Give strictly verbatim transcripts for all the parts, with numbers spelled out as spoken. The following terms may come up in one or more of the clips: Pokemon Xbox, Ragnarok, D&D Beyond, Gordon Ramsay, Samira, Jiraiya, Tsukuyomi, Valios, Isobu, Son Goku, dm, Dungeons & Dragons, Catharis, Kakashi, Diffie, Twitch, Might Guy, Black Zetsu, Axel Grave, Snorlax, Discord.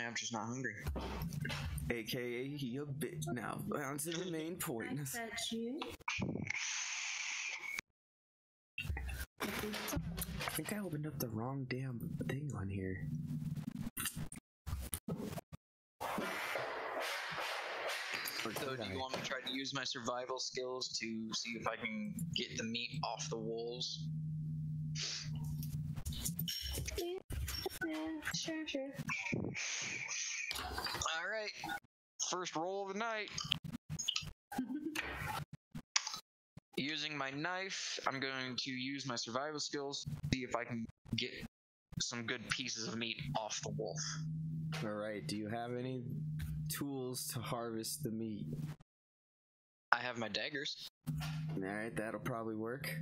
fine, I'm just not hungry. A K A he a bitch. Now, on to the main point. Is that you? I think I opened up the wrong damn thing on here. So do you want me to try to use my survival skills to see if I can get the meat off the walls? Yeah, yeah, sure, sure. Alright. First roll of the night. Using my knife, I'm going to use my survival skills to see if I can get some good pieces of meat off the wolf. Alright, do you have any tools to harvest the meat? I have my daggers. Alright, that'll probably work.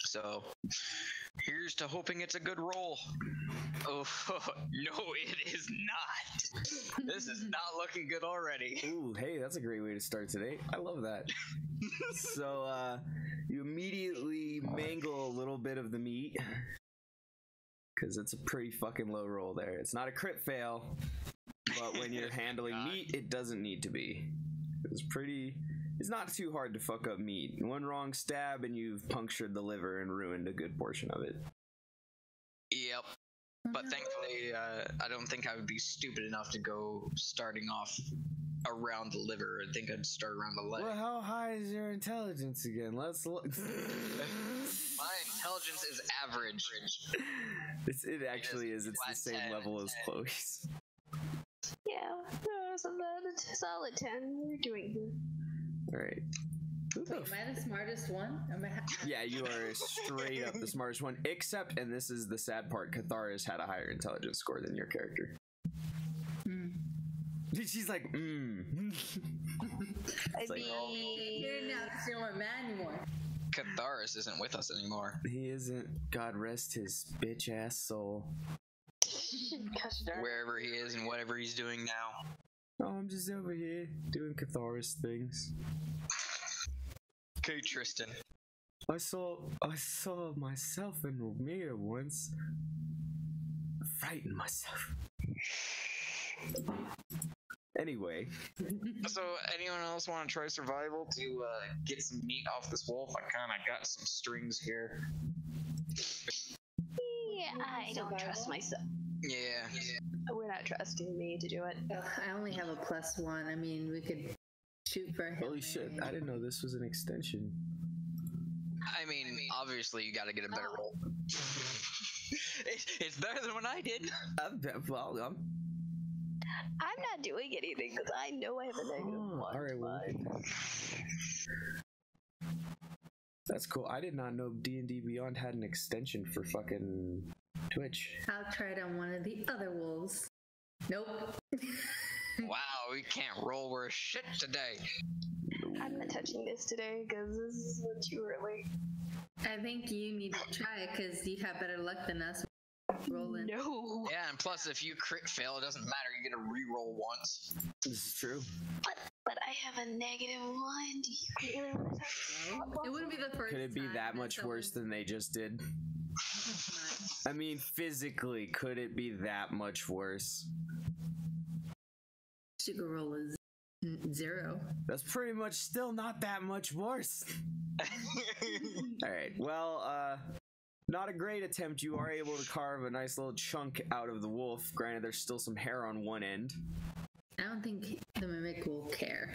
So, here's to hoping it's a good roll. Oh, no, it is not. This is not looking good already. Ooh, hey, that's a great way to start today. I love that. So, uh, you immediately mangle a little bit of the meat. Because it's a pretty fucking low roll there. It's not a crit fail, but when you're handling God. meat, it doesn't need to be. It's pretty... It's not too hard to fuck up meat. One wrong stab and you've punctured the liver and ruined a good portion of it. Yep. But thankfully, uh, I don't think I would be stupid enough to go starting off around the liver. I think I'd start around the leg. Well, how high is your intelligence again? Let's look. My intelligence is average. It's, it actually it is. is. It's the same level as Chloe's. Yeah, no, it's about a solid ten. We're doing good. Alright. Wait, am I the smartest one? Am I yeah, you are straight up the smartest one, except, and this is the sad part, Cathara's had a higher intelligence score than your character. Mm. She's like, mmm. I like, mean, you're not still a man anymore. Catharis isn't with us anymore. He isn't. God rest his bitch ass soul. Wherever he is and whatever he's doing now. Oh, I'm just over here doing Catharis things. Okay, Tristan. I saw I saw myself in the mirror once. I frightened myself. Anyway. So, anyone else want to try survival to uh, get some meat off this wolf? I kind of got some strings here. Yeah, I don't trust myself. Yeah. yeah. We're not trusting me to do it. Ugh, I only have a plus one. I mean, we could shoot for him. Holy shit, I didn't know this was an extension. I mean, I mean obviously you gotta get a better oh. roll. it, it's better than what I did. I'm, well, I'm, I'm not doing anything because I know I have a negative oh, one. Alright, well. That's cool. I did not know D and D Beyond had an extension for fucking Twitch. I'll try it on one of the other wolves. Nope. Wow, we can't roll worth shit today. I'm not touching this today because this is too early. I think you need to try it because you have better luck than us rolling. No. Yeah, and plus if you crit fail, it doesn't matter. You get to re-roll once. This is true. But But I have a negative one. Do you really want to talk about it? It wouldn't be the first time. Could it be that much worse than they just did? I mean, physically, could it be that much worse? Sugar roll is zero. That's pretty much still not that much worse. All right. Well, uh, not a great attempt. You are able to carve a nice little chunk out of the wolf. Granted, there's still some hair on one end. I don't think the mimic will care.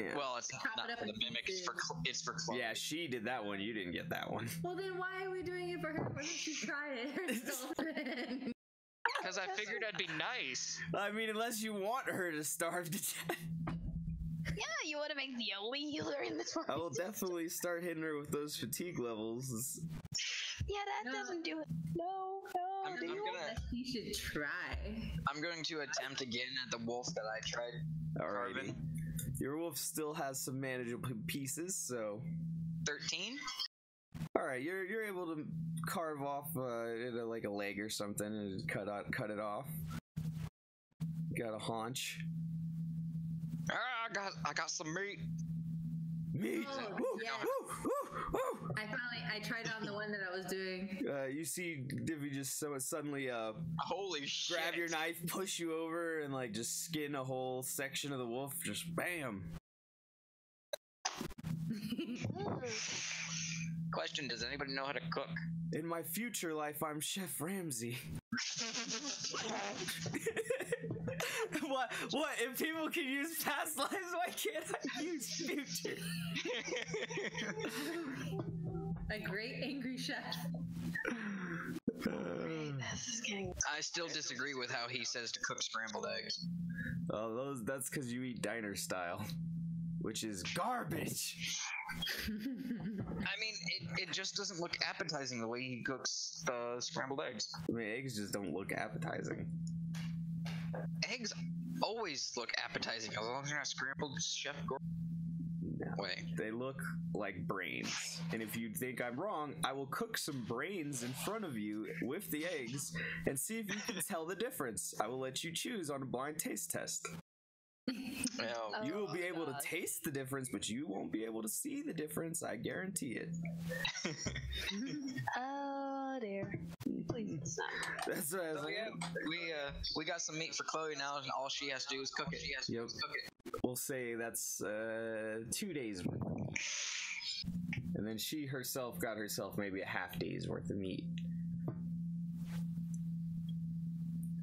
Yeah. Well, it's not, not it for the mimic, it's for, it's for Chloe. Yeah, she did that one, you didn't get that one. Well, then why are we doing it for her? Why didn't she try it herself? Because I figured that'd be nice. I mean, unless you want her to starve to death. Yeah, you want to make the only healer in this world. I will definitely start hitting her with those fatigue levels. Yeah, that no. doesn't do it. No, no. I'm, I'm gonna, you should try. I'm going to attempt again at the wolf that I tried. Alright. Your wolf still has some manageable pieces, so. Thirteen. All right, you're you're able to carve off uh, like a leg or something and just cut out cut it off. Got a haunch. Ah, I got I got some meat. meat. Oh, woo, yes. woo, woo, woo. I finally I tried on the one that I was doing. Uh, you see Divi just so suddenly uh holy shit. Grab your knife, push you over, and like just skin a whole section of the wolf. Just bam. Question, does anybody know how to cook? In my future life, I'm Chef Ramsay. What? What? If people can use past lives, why can't I use future? A great angry chef. Uh, I still disagree with how he says to cook scrambled eggs. Oh, those, that's because you eat diner style. Which is garbage. I mean, it, it just doesn't look appetizing the way he cooks the scrambled eggs. I mean, eggs just don't look appetizing. Eggs always look appetizing as long as they're not scrambled, Chef Gordon. No, wait. They look like brains. And if you think I'm wrong, I will cook some brains in front of you with the eggs and see if you can tell the difference. I will let you choose on a blind taste test. Well, oh, you will be able God. to taste the difference, but you won't be able to see the difference. I guarantee it. Oh dear! Please stop. That's what I was so like. Yeah, we uh, we got some meat for Chloe now, and all she has to do is cook it. She has to yep. do is cook it. We'll say that's uh, two days worth, and then she herself got herself maybe a half day's worth of meat.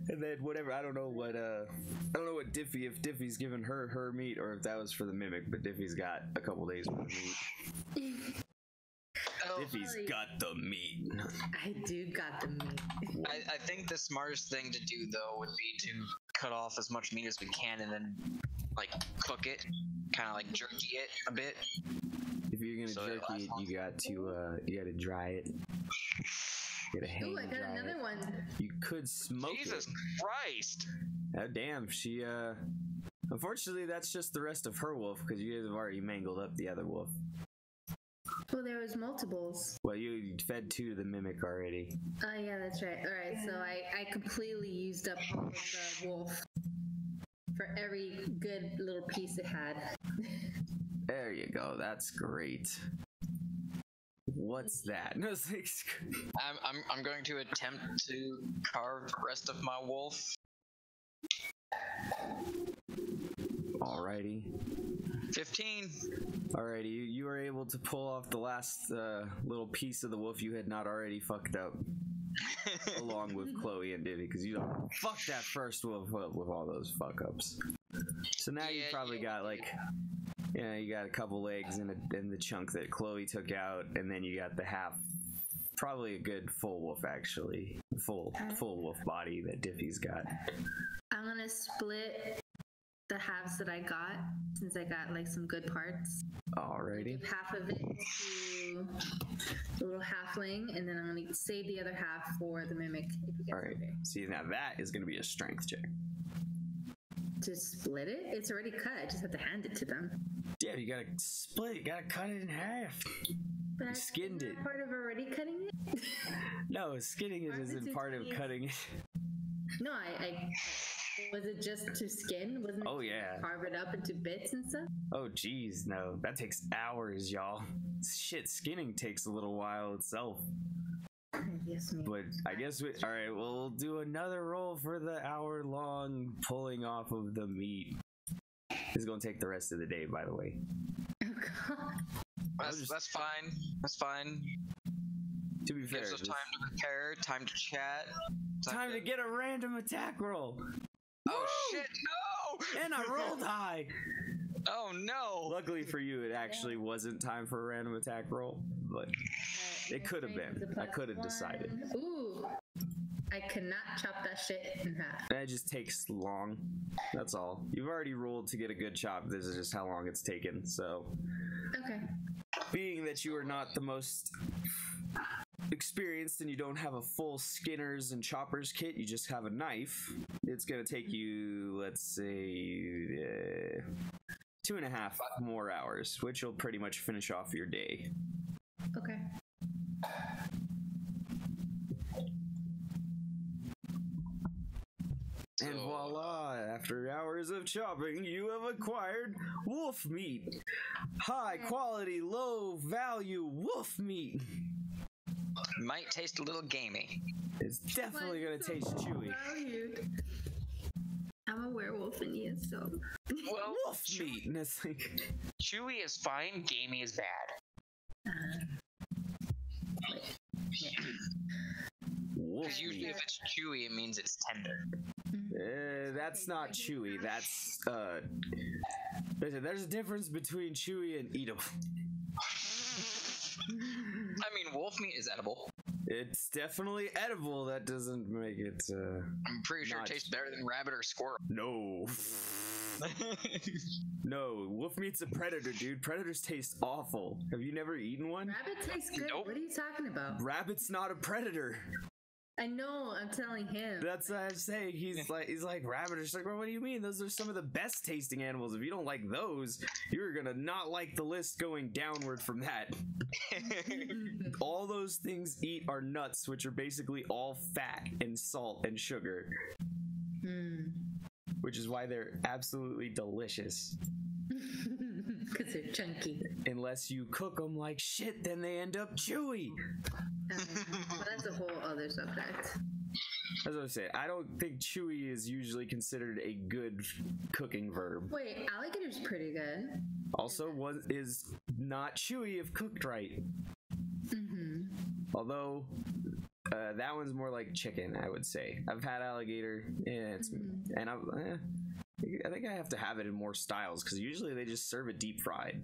And then whatever, I don't know what, uh, I don't know what Diffie, if Diffie's given her her meat or if that was for the mimic, but Diffie's got a couple days worth of meat. Oh, Diffie's sorry. got the meat. I do got the meat. I, I think the smartest thing to do, though, would be to cut off as much meat as we can and then, like, cook it, kind of like jerky it a bit. If you're going to so jerky it, long. you got to, uh, you got to dry it. Oh, I got another one. You could smoke Jesus it. Christ. Oh, damn. She, uh... Unfortunately, that's just the rest of her wolf, because you guys have already mangled up the other wolf. Well, there was multiples. Well, you fed two to the mimic already. Oh, yeah, that's right. All right, so I, I completely used up all of the wolf for every good little piece it had. There you go. That's great. What's that? No, like, I'm, I'm I'm going to attempt to carve the rest of my wolf. Alrighty. Fifteen. Alrighty, you, you were able to pull off the last uh, little piece of the wolf you had not already fucked up, along with Chloe and Divi, because you don't fuck that first wolf up with all those fuck ups. So now yeah, you probably yeah, got like. Yeah. Yeah, you got a couple legs and, a, and the chunk that Chloe took out, and then you got the half, probably a good full wolf actually, full full wolf body that Diffie's got. I'm gonna split the halves that I got since I got like some good parts. Alrighty. Give half of it to the little halfling, and then I'm gonna save the other half for the mimic. All right. See, now that is gonna be a strength check. To split it? It's already cut. I just have to hand it to them. Yeah, you gotta split it. Gotta cut it in half. But you skinned it. Part of already cutting it? No, skinning it isn't part of cutting it. No, I, I... Was it just to skin? Wasn't it oh, yeah. carve it up into bits and stuff? Oh, geez, no. That takes hours, y'all. Shit, skinning takes a little while itself. Yes, but I guess we all right. Well, we'll do another roll for the hour-long pulling off of the meat. This is gonna take the rest of the day, by the way. Oh God. That's, just, that's fine. That's fine. To be fair, gives us time to prepare, time to chat, time, time to, to get a random attack roll. Oh Woo! Shit! No! And I rolled high. Oh no! Luckily for you, it actually wasn't time for a random attack roll, but. It could have been. I could have decided. Ooh. I cannot chop that shit in half. That just takes long. That's all. You've already rolled to get a good chop. This is just how long it's taken, so. Okay. Being that you are not the most experienced and you don't have a full skinners and choppers kit, you just have a knife, it's going to take you, let's say, uh, two and a half more hours, which will pretty much finish off your day. Okay. And so, voila! After hours of chopping, you have acquired wolf meat. High quality, low value wolf meat. Might taste a little gamey. It's definitely going to taste chewy. Valued. I'm a werewolf in here, so... Well, wolf meat! And it's like... Chewy is fine, gamey is bad. Uh, yeah. Because usually if it's chewy, it means it's tender. Uh, that's not chewy, that's, uh... Listen, there's a difference between chewy and eatable. I mean, wolf meat is edible. It's definitely edible. That doesn't make it. Uh, I'm pretty sure it tastes better than rabbit or squirrel. No. No. Wolf meat's a predator, dude. Predators taste awful. Have you never eaten one? Rabbit tastes good. Nope. What are you talking about? Rabbit's not a predator. I know. I'm telling him. That's what I'm saying. He's like, he's like rabbit. It's like, well, what do you mean? Those are some of the best tasting animals. If you don't like those, you're gonna not like the list going downward from that. All those things eat are nuts, which are basically all fat and salt and sugar, mm. which is why they're absolutely delicious. Because they're chunky. Unless you cook them like shit, then they end up chewy. Um, well, that's a whole other subject. That's what I'm saying. I don't think chewy is usually considered a good cooking verb. Wait, alligator's pretty good. Also, one is not chewy if cooked right. Mm-hmm. Although, uh, that one's more like chicken, I would say. I've had alligator, and it's, mm-hmm. and I'm... Eh. I think I have to have it in more styles because usually they just serve it deep fried.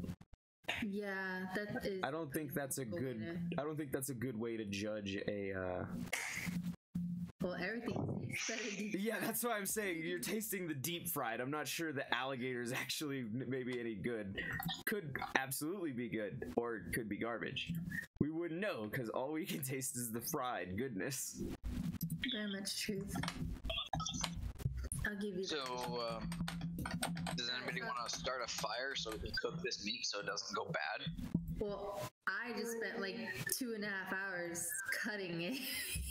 Yeah, that is. I don't think that's a good. I don't think that's a good way to judge a. Uh... Well, everything. Yeah, that's why I'm saying you're tasting the deep fried. I'm not sure the alligator is actually maybe any good. Could absolutely be good, or it could be garbage. We wouldn't know because all we can taste is the fried goodness. Very much truth. I'll give you so, um, does anybody want to start a fire so we can cook this meat so it doesn't go bad? Well, I just spent like two and a half hours cutting it.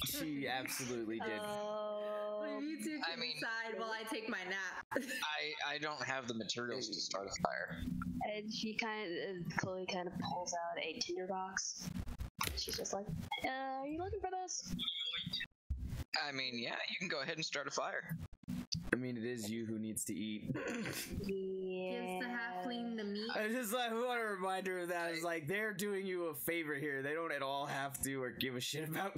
She absolutely did. Oh, well, you two can I mean, decide while I take my nap. I, I don't have the materials to start a fire. And she kind of, Chloe kind of pulls out a tinderbox. She's just like, uh, are you looking for this? I mean, yeah, you can go ahead and start a fire. I mean, it is you who needs to eat. Yeah. Gives the halfling the meat. I just like, what a reminder of that. It's like, they're doing you a favor here. They don't at all have to or give a shit about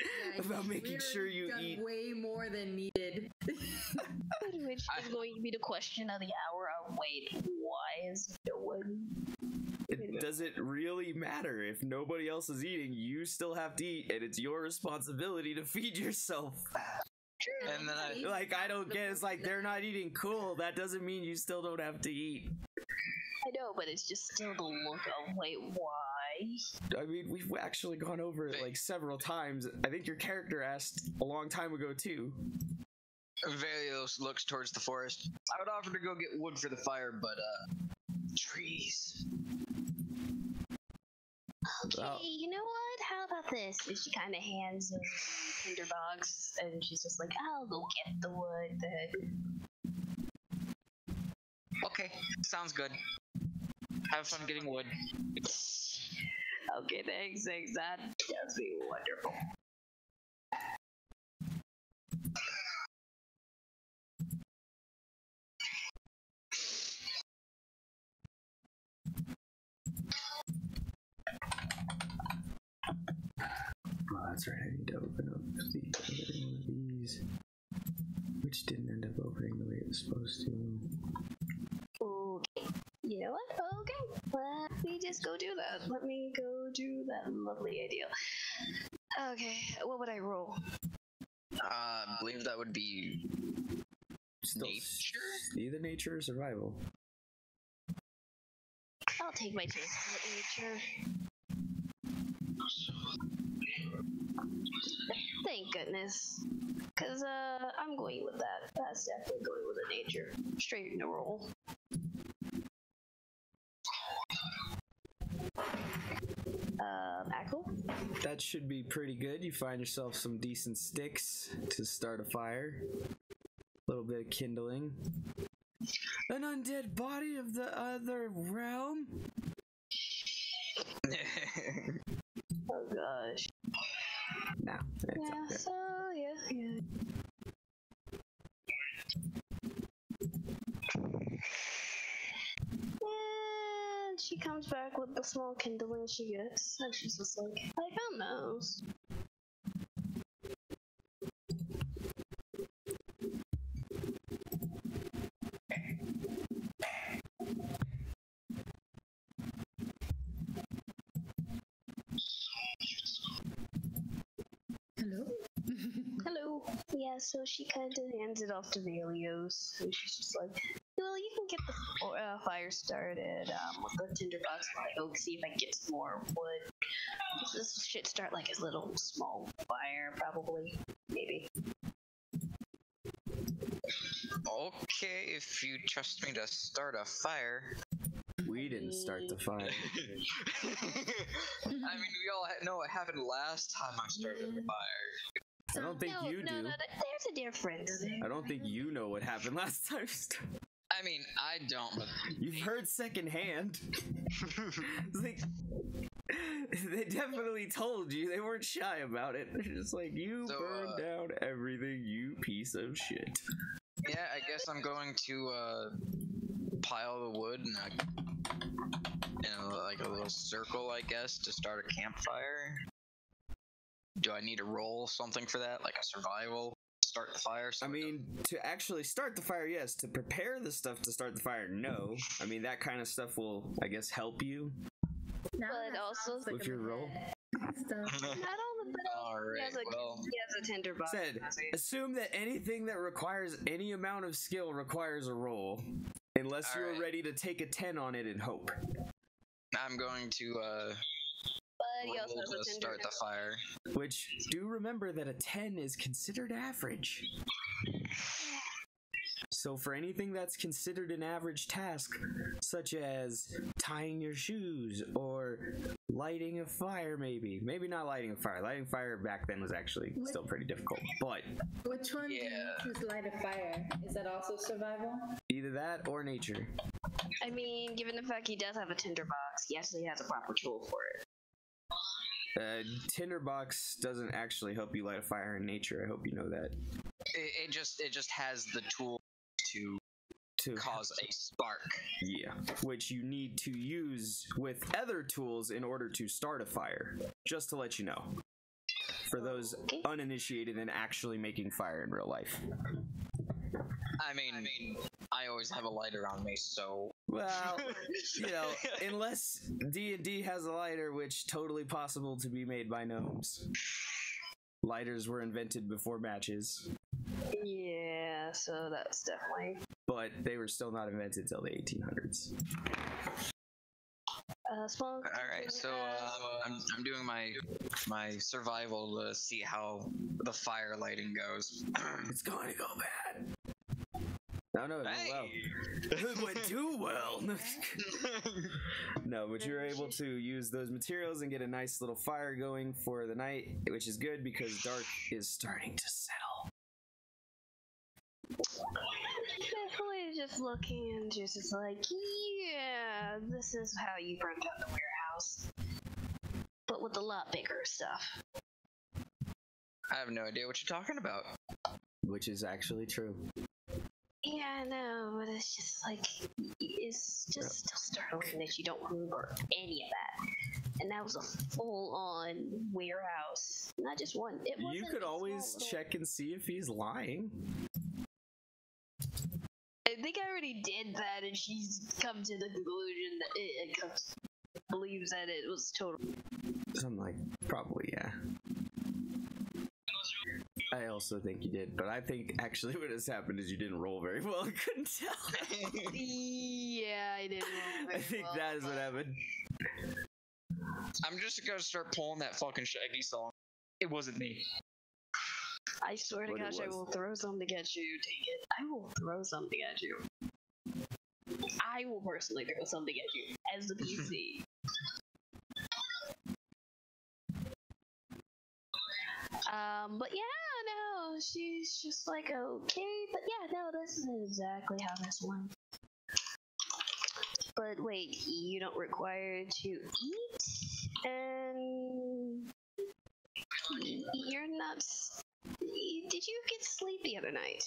yeah, about making sure you done eat. Way more than needed. Which is going to be the question of the hour. Oh, wait, why is no one? It doesn't really matter if nobody else is eating. You still have to eat, and it's your responsibility to feed yourself. And then I, like, I don't get it's like they're not eating. Cool, that doesn't mean you still don't have to eat. I know, but it's just still the look of wait, why? I mean, we've actually gone over it like several times. I think your character asked a long time ago too. Valios looks towards the forest. I would offer to go get wood for the fire, but uh, trees. Okay, oh. You know what? How about this? And she kind of hands him a tinderbox, and she's just like, I'll go get the wood. Then. Okay, sounds good. Have fun getting wood. Okay, thanks, thanks. That would be wonderful. Oh, that's right, I need to open up the other one of these, which didn't end up opening the way it was supposed to. Okay, you know what? Okay, let me just go do that. Let me go do that lovely idea. Okay, what would I roll? Uh, I believe that would be Still nature? Either nature or survival. I'll take my chance at nature. Thank goodness, because uh, I'm going with that. That's definitely going with the nature. Straight no roll. Um, Axel? That should be pretty good. You find yourself some decent sticks to start a fire. little bit of kindling. An undead body of the other realm? Oh gosh. No, it's yeah, okay. So, yeah, yeah. And she comes back with the small kindling she gets, and she's just like, I found those. Hello? Hello. Yeah, so she kind of hands it off to Valios, and she's just like, well, you can get the uh, fire started um, with the tinderbox while I go see if I can get some more wood. This should start like a little small fire, probably. Maybe. Okay, if you trust me to start a fire. We didn't start the fire. I mean, we all know what happened last time I started yeah. the fire. So I don't think no, you no, do. No, no, there's a difference. I don't think you know what happened last time. I mean, I don't. But you've heard secondhand. Like, they definitely told you. They weren't shy about it. They're just like, you so, burned uh, down everything, you piece of shit. Yeah, I guess I'm going to uh, pile the wood in a, in a, like a little circle, I guess, to start a campfire. Do I need to roll something for that, like a survival? Start the fire? So I mean, to actually start the fire, yes. To prepare the stuff to start the fire, no. I mean, that kind of stuff will, I guess, help you. But also with your roll. Alright, well. He has a tinderbox. Said, assume that anything that requires any amount of skill requires a roll. Unless you're ready to take a ten on it and hope. I'm going to, uh... He also has a start the fire. Which, do remember that a ten is considered average. So for anything that's considered an average task, such as tying your shoes or lighting a fire, maybe. Maybe not lighting a fire. Lighting fire back then was actually which, still pretty difficult, but... Which one yeah. do you choose light a fire? Is that also survival? Either that or nature. I mean, given the fact he does have a tinderbox, he actually has a proper tool for it. Uh, tinderbox doesn't actually help you light a fire in nature. I hope you know that. It, it just it just has the tool to to cause a spark. Yeah, which you need to use with other tools in order to start a fire. Just to let you know, for those okay. uninitiated in actually making fire in real life. I mean, I mean, I always have a lighter on me, so. Well, you know, unless D and D has a lighter, which totally possible to be made by gnomes. Lighters were invented before matches. Yeah, so that's definitely. But they were still not invented till the eighteen hundreds. Uh, small. All right, so uh, I'm I'm doing my my survival to see how the fire lighting goes. It's going to go bad. No, no, it went hey. well. It went too well. No, but you're able to use those materials and get a nice little fire going for the night, which is good because dark is starting to settle. Definitely just looking and just like, yeah, this is how you burn down the warehouse, but with a lot bigger stuff. I have no idea what you're talking about. Which is actually true. Yeah, I know, but it's just like, it's just yep. still startling that you don't remember any of that. And that was a full-on warehouse. Not just one. It wasn't you could always little... check and see if he's lying. I think I already did that, and she's come to the conclusion that it, it comes, believes that it was total. I'm like, probably, yeah. I also think you did, but I think actually what has happened is you didn't roll very well. I couldn't tell. Yeah, I didn't roll very well. I think well, that is what happened. I'm just gonna start pulling that fucking Shaggy song. It wasn't me. I swear to gosh, I will throw something at you. Take it. I will throw something at you. I will personally throw something at you as the P C. Um, but yeah, no, she's just like, okay, but yeah, no, this is exactly how this one. But wait, you don't require to eat, and you're not, did you get sleep the other night?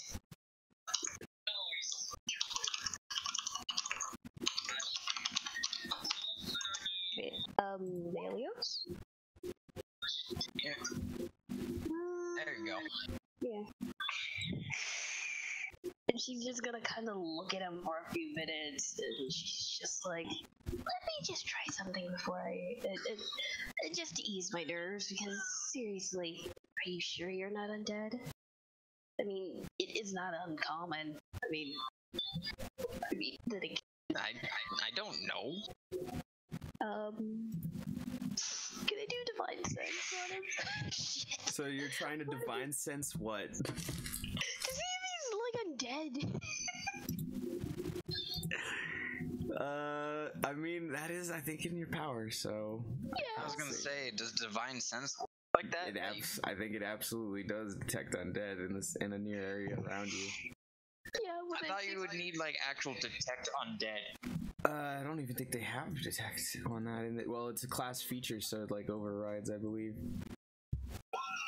Wait, um, Melios? Yeah. There you go. Yeah. And she's just gonna kind of look at him for a few minutes, and she's just like, let me just try something before I... It, it, it, just to ease my nerves, because seriously, are you sure you're not undead? I mean, it is not uncommon. I mean... I mean, that it... I, I, I don't know. Um... Can I do divine sense on him? Shit. So you're trying to divine sense what? To see if he's like undead. uh, I mean that is, I think, in your power. So yeah, I was gonna say, does divine sense work like that? It abs I think it absolutely does detect undead in this in a near area around you. Yeah, well, I thought you would like need like actual detect undead. Uh, I don't even think they have detect on that. In the, well, it's a class feature, so it like overrides, I believe.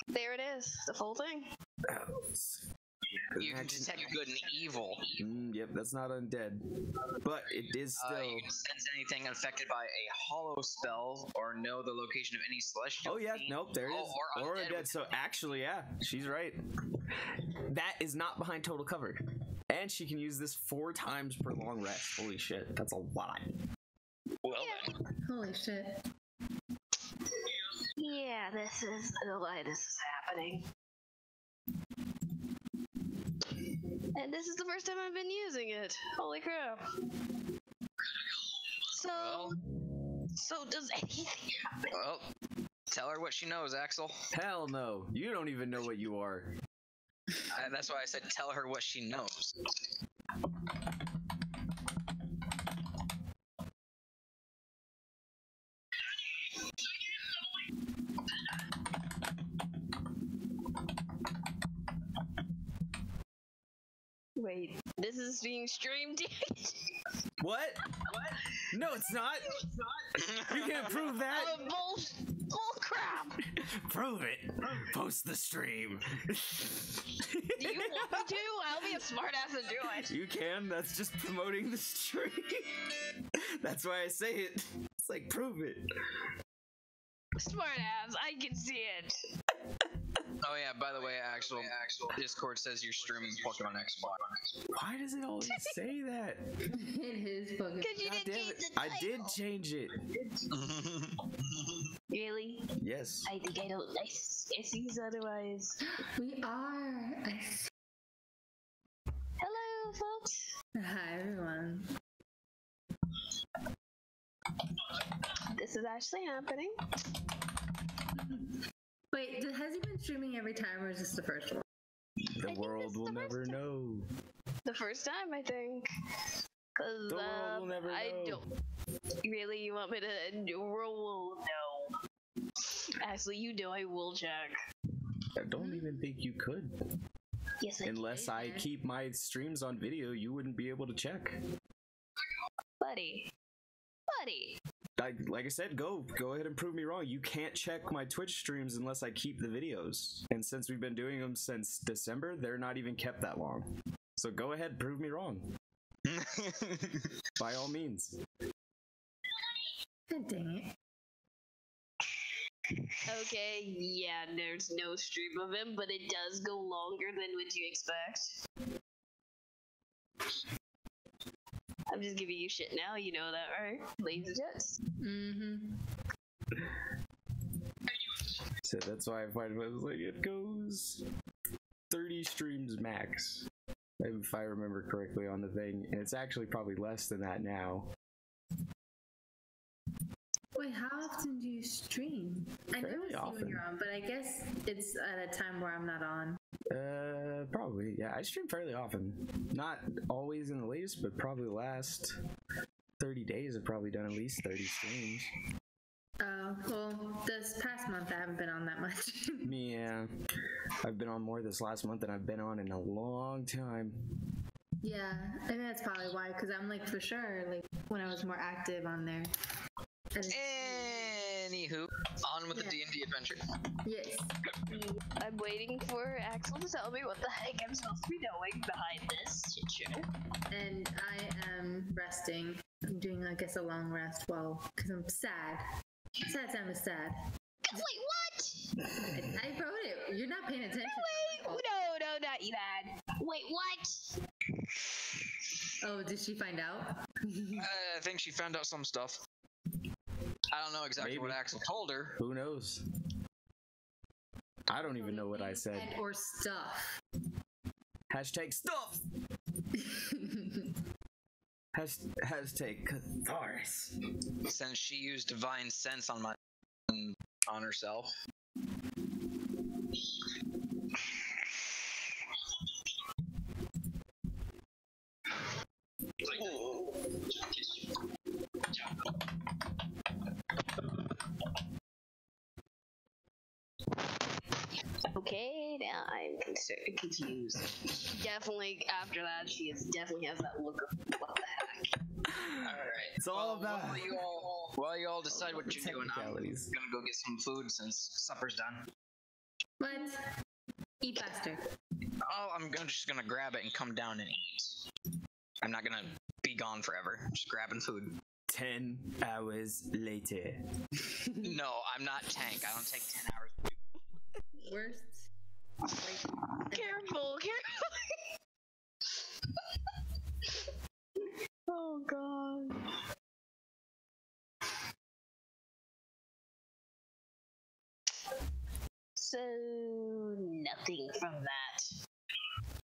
There it is, the whole thing. You can detect good and evil. Mm, yep, that's not undead, but it is still. Uh, you can sense anything affected by a hollow spell, or know the location of any celestial. Oh yeah, theme. Nope, there it is. Oh, or, or undead. undead. So actually, yeah, she's right. That is not behind total cover. And she can use this four times per long rest. Holy shit, that's a lot. Well, yeah. Holy shit. Yeah, this is the way this is happening. And this is the first time I've been using it. Holy crap. So, well, so does anything happen? Well, tell her what she knows, Axel. Hell no. You don't even know what you are. Uh, that's why I said tell her what she knows. Wait, this is being streamed? What? What? No, it's not. It's not. You can't prove that. Uh, bull, bull crap. Prove it. Post the stream. Do you want me to? I'll be a smartass and do it. You can. That's just promoting the stream. That's why I say it. It's like, prove it. Smartass. I can see it. Oh yeah, by the way, Axel, Discord says you're streaming Pokemon Xbox. Why does it always say that? It is Pokemon. You didn't change it. The I did change it. Really? Yes. I think I don't. I, I see otherwise. We are. I see. Hello, folks. Hi, everyone. This is actually happening. Wait, has he been streaming every time, or is this the first one? The world will never know. The first time, I think. Cause, the world um, will never I know. I don't. Really, you want me to? The world will know. Actually, you know I will check. I don't even think you could. Yes, I Unless I either. keep my streams on video, you wouldn't be able to check. Buddy. Buddy. I, like I said, go go ahead and prove me wrong. You can't check my Twitch streams unless I keep the videos. And since we've been doing them since December, they're not even kept that long. So go ahead, prove me wrong. By all means. God dang it. Okay, yeah, there's no stream of him, but it does go longer than what you expect. I'm just giving you shit now, you know that, right? Ladies and gents. Mm-hmm. So that's why I find it was like, it goes thirty streams max, if I remember correctly on the thing. And it's actually probably less than that now. Wait, how often do you stream? Fairly I never see often. When you're on, but I guess it's at a time where I'm not on. Uh, probably, yeah. I stream fairly often. Not always in the latest, but probably the last thirty days I've probably done at least thirty streams. Uh, well, this past month I haven't been on that much. Yeah, I've been on more this last month than I've been on in a long time. Yeah, I think that's probably why, because I'm like, for sure, like when I was more active on there. Anywho, on with yeah. the D and D adventure. Yes. I'm waiting for Axel to tell me what the heck I'm supposed to be doing behind this shit show. And I am resting. I'm doing, I guess, a long rest while, because I'm sad. Sad time is sad. Wait, what? I, I wrote it. You're not paying attention. No, wait, no, no, not Elad. Wait, what? Oh, did she find out? I think she found out some stuff. I don't know exactly Maybe. what Axel told her. Who knows? I don't even know what I said. Or stuff. Hashtag stuff! Has hashtag catharsis. Since she used divine sense on my on herself. Oh. Okay, now I'm confused. Definitely, after that, she is definitely has that look of what the heck. Alright. It's all well, about while you all, while you all decide what you're doing, I'm gonna go get some food since supper's done. What? Eat faster. Oh, I'm gonna, just gonna grab it and come down and eat. I'm not gonna be gone forever. I'm just grabbing food. Ten hours later. No, I'm not tank. I don't take ten hours to do. Worst. Like, careful, careful. Oh god. So nothing from that.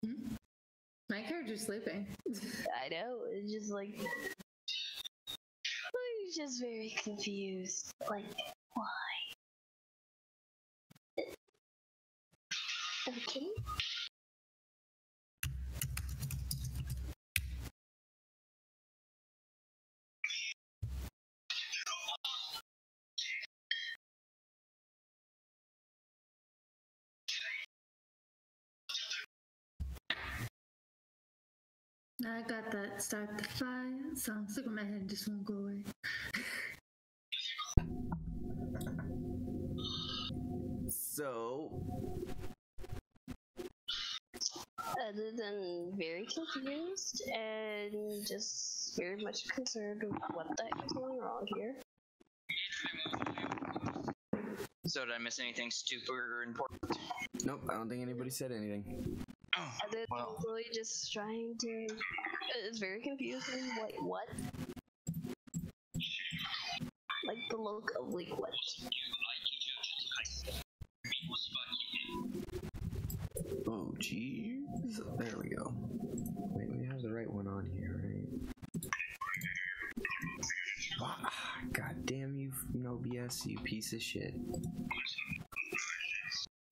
Hmm? My character's sleeping. I know. It's just like I'm just very confused. Like why? Okay. I got that start the fire song stuck in my head and just won't go away. So other than very confused and just very much concerned with what the heck is going wrong here. So did I miss anything super important? Nope, I don't think anybody said anything. Oh, other than wow. really just trying to... It's very confusing, like what? Like the look of like what? Oh, jeez. There we go. Wait, we have the right one on here, right? Ah, God damn you, no B S, you piece of shit.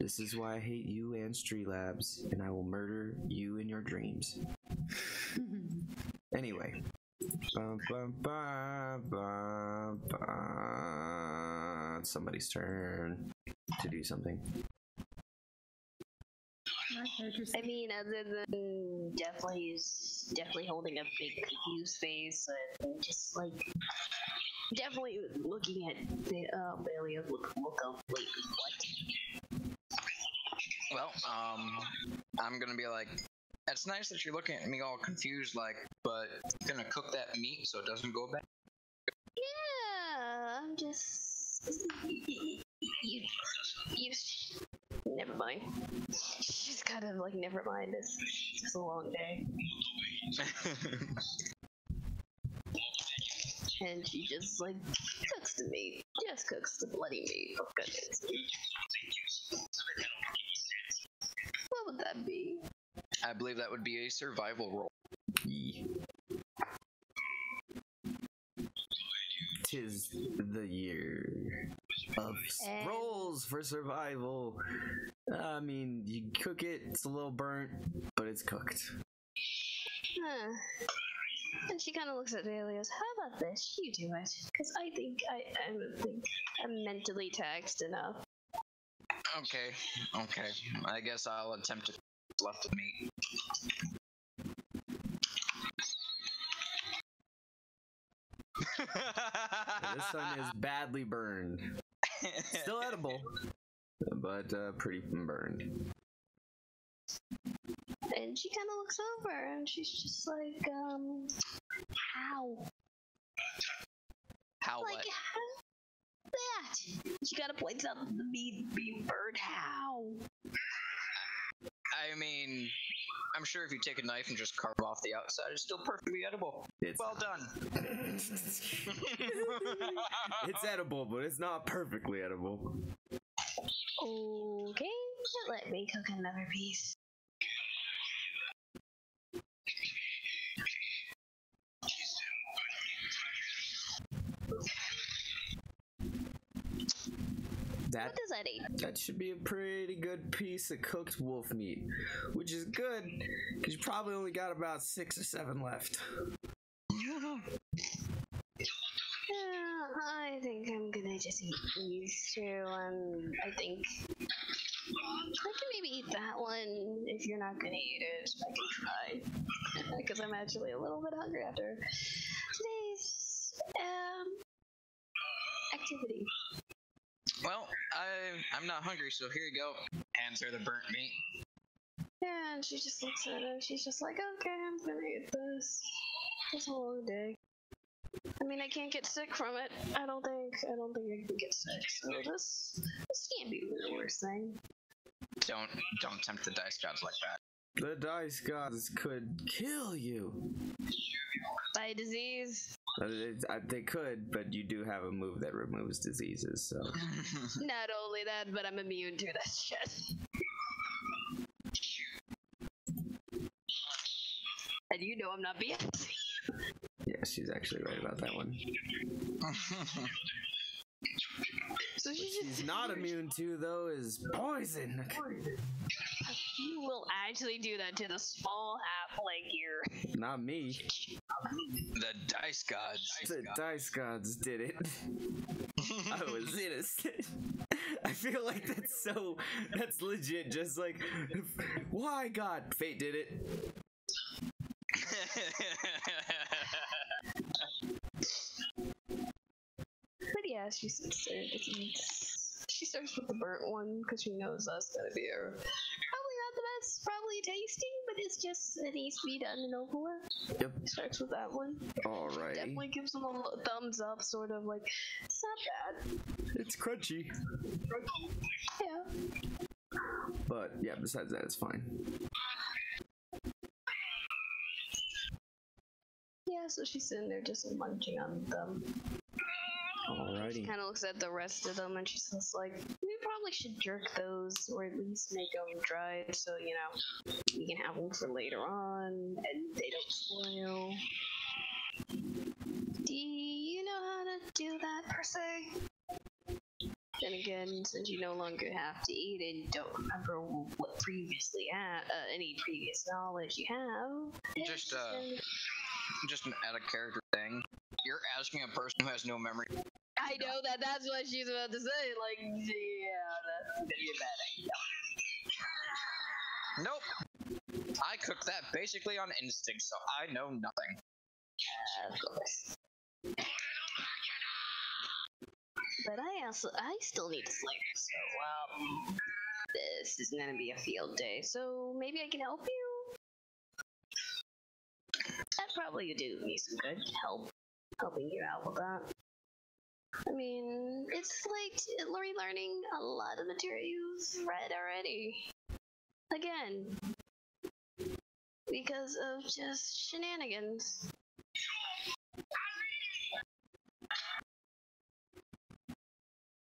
This is why I hate you and Streelabs, and I will murder you in your dreams. Anyway. Bum, bum, bum, bum, bum. It's somebody's turn to do something. I mean, other than definitely is definitely holding a big confused face and just like definitely looking at the uh, Bailey of look look of like what? Well, um, I'm gonna be like, it's nice that you're looking at me all confused, like, but I'm gonna cook that meat so it doesn't go bad. Yeah, I'm just you. you Never mind. She's kind of like, never mind. This is a long day. And she just like cooks the meat. Just cooks the bloody meat. Oh goodness. What would that be? I believe that would be a survival roll. Yeah. Tis the year of and rolls for survival. I mean, you cook it, it's a little burnt, but it's cooked. Huh. And she kind of looks at Bailey and goes, how about this? You do it, because I think I, I would think I'm mentally taxed enough. Okay, okay. I guess I'll attempt to left of me. This one is badly burned. Still edible, but uh, pretty burned. And she kind of looks over, and she's just like, um, how? How like, what? How that? She kind of points out the bean, bean bird, how? I mean, I'm sure if you take a knife and just carve off the outside, it's still perfectly edible. It's well not. done. It's edible, but it's not perfectly edible. Okay, let me cook another piece. That, what does that eat? That should be a pretty good piece of cooked wolf meat, which is good because you probably only got about six or seven left. Yeah, I think I'm gonna just eat these two. Um, I think I can maybe eat that one if you're not gonna eat it. I can try because I'm actually a little bit hungry after today's um activity. Well, I, I'm not hungry, so here you go. Hands her the burnt meat. Yeah, and she just looks at it, and she's just like, okay, I'm gonna eat this. It's a long day. I mean, I can't get sick from it. I don't think, I don't think I can get sick, so this, this can't be the worst thing. Don't, don't tempt the dice gods like that. The dice gods could kill you. By disease. They could, but you do have a move that removes diseases, so. Not only that, but I'm immune to that shit. And you know I'm not being. Yeah, she's actually right about that one. So she what she's not immune to, though, is poison. You will actually do that to the small half-leg here. Not me. The dice gods. The dice gods did it. I was innocent. I feel like that's so... That's legit. Just like, why, God? Fate did it. But yeah, she sits there. She starts with the burnt one because she knows that's gonna be her. That's probably tasty, but it's just it needs to be done and over with. Yep. Starts with that one. All right. Definitely gives them a thumbs up, sort of like it's not bad. It's crunchy. Yeah. But yeah, besides that, it's fine. Yeah, so she's sitting there just munching on them. Alrighty. She kind of looks at the rest of them and she's just like, we probably should jerk those or at least make them dried so, you know, we can have them for later on and they don't spoil. Do you know how to do that per se? Then again, since you no longer have to eat and don't remember what previously had, uh, any previous knowledge you have. Just, uh, just an out-of-character thing. You're asking a person who has no memory. I know that. That's what she's about to say. Like, yeah, that's gonna be a bad idea. Nope. I cooked that basically on instinct, so I know nothing. Uh, of course. But I also, I still need to sleep, so um, this is gonna be a field day. So maybe I can help you. That probably do me some good help. Helping you out with that. I mean, it's like relearning a lot of material you've read already. Again, because of just shenanigans.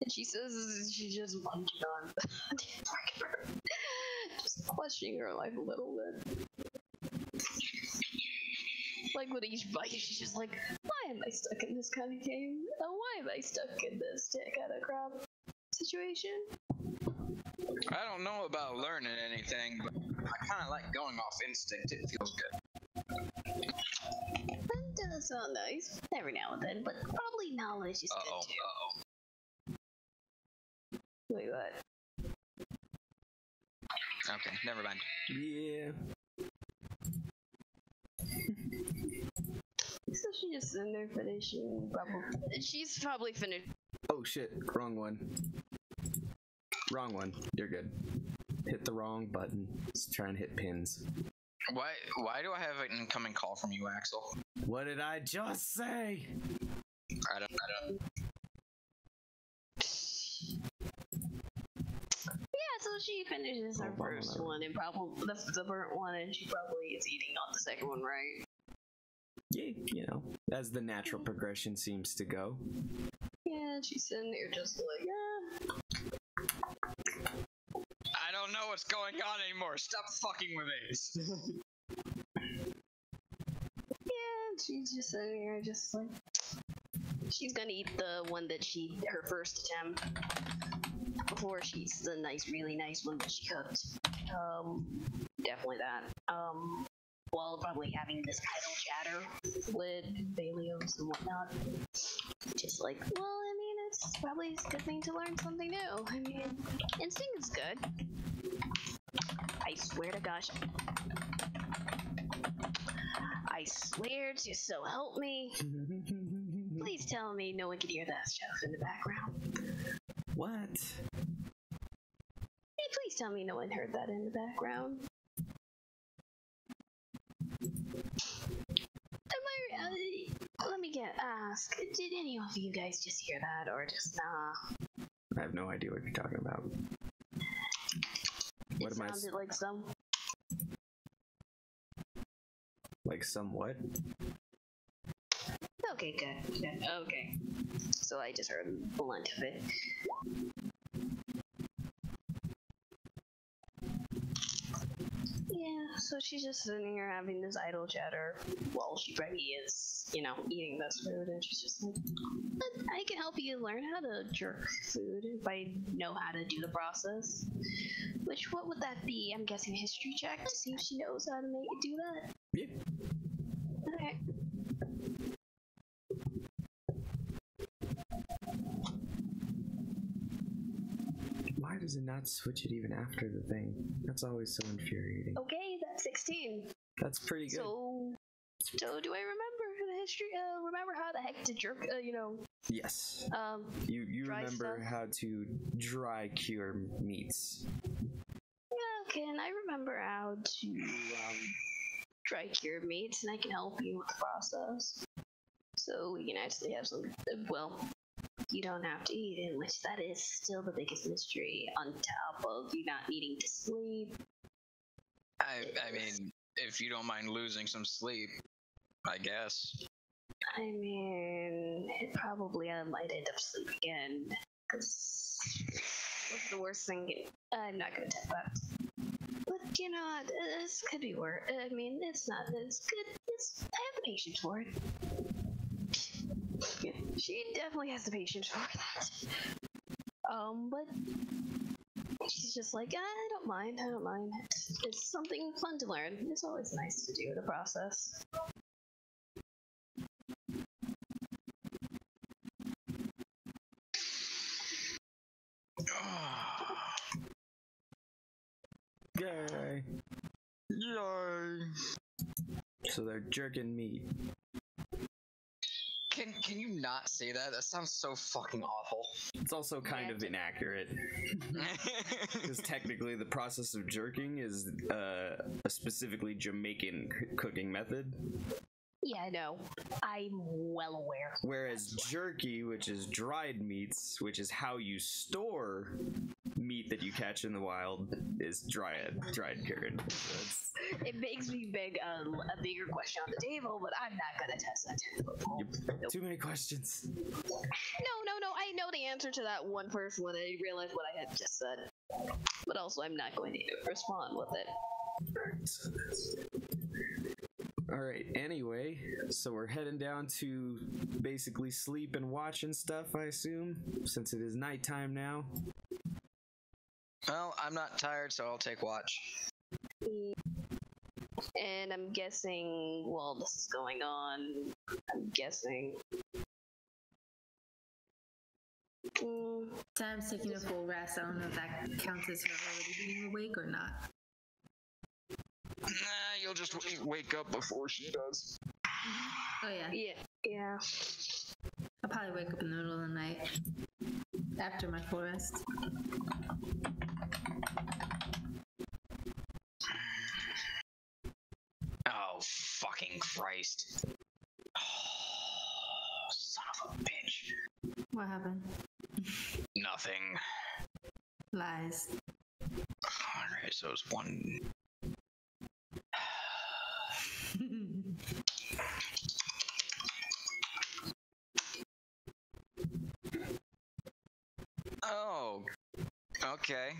And she says she just munching on just questioning her life a little bit. Like with each bite, she's just like, why am I stuck in this kind of game? Oh, why am I stuck in this dick out of crap situation? I don't know about learning anything, but I kind of like going off instinct. It feels good. That does sound nice every now and then, but probably knowledge is uh-oh, good too. Uh-oh. like that. Okay, never mind. Yeah. So she just in there finishing bubble. She's probably finished. Oh shit! Wrong one. Wrong one. You're good. Hit the wrong button. Let's try and hit pins. Why? Why do I have an incoming call from you, Axel? What did I just say? I don't. I don't. So she finishes her first one and probably the, the burnt one, and she probably is eating on the second one, right? Yeah, you know, as the natural progression seems to go. Yeah, she's sitting there just like, ah. I don't know what's going on anymore. Stop fucking with this. Yeah, she's just sitting there just like, she's gonna eat the one that she her first attempt. Before she eats the nice, really nice one that she cooked. Um, definitely that. Um, while probably having this idle chatter with Balios and whatnot. Just like, well, I mean, it's probably a good thing to learn something new. I mean, instinct is good. I swear to gosh. I swear to so help me. Please tell me no one can hear that stuff in the background. What? Hey, please tell me no one heard that in the background. Am I, uh, let me get asked. Did any of you guys just hear that, or just nah? I have no idea what you're talking about. It what am I? Sounded like some. Like some what? Okay, good. good. Okay. So I just heard the blunt of it. Yeah, so she's just sitting here having this idle chatter while she probably is, you know, eating this food, and she's just like, I can help you learn how to jerk food if I know how to do the process. Which, what would that be? I'm guessing history check to see if she knows how to make it do that. Yeah. Okay. Why does it not switch it even after the thing? That's always so infuriating. Okay, that's sixteen. That's pretty good. So, so do I remember the history? Uh, remember how the heck to jerk? Uh, you know. Yes. Um. You you remember stuff? How to dry cure meats? Yeah, okay, and I remember how to um dry cure meats, and I can help you with the process. So we can actually have some. Well. You don't have to eat it, which that is still the biggest mystery on top of you not needing to sleep. I I mean, if you don't mind losing some sleep, I guess. I mean, it probably I might end up sleeping again, because what's the worst thing? I'm not going to tell that. But, you know, this could be worse. I mean, it's not, it's good. It's, I have the patience for it. Yeah, she definitely has the patience for that. Um, but she's just like, I don't mind, I don't mind. It's something fun to learn. It's always nice to do the process. Yay. Yay. So they're jerking meat. Can, can you not say that? That sounds so fucking awful. It's also kind yeah. of inaccurate. Because technically the process of jerking is uh, a specifically Jamaican c cooking method. Yeah, I know. I'm well aware. Whereas jerky, which is dried meats, which is how you store meat that you catch in the wild, is dried, dried cured. It makes me beg uh, a bigger question on the table, but I'm not gonna test that. Nope. Too many questions. No, no, no. I know the answer to that one first one. I realized what I had just said, but also I'm not going to respond with it. All right. Anyway, so we're heading down to basically sleep and watch and stuff, I assume, since it is nighttime now. Well, I'm not tired, so I'll take watch. And I'm guessing while this is going on, I'm guessing Mm. Sam's taking a full rest. I don't know if that counts as her already being awake or not. Nah, you'll just wake up before she does. Mm-hmm. Oh, yeah. Yeah. Yeah. I'll probably wake up in the middle of the night after my full rest. Oh, fucking Christ. Oh, son of a bitch. What happened? Nothing. Lies. Alright, so it's one... Oh, okay.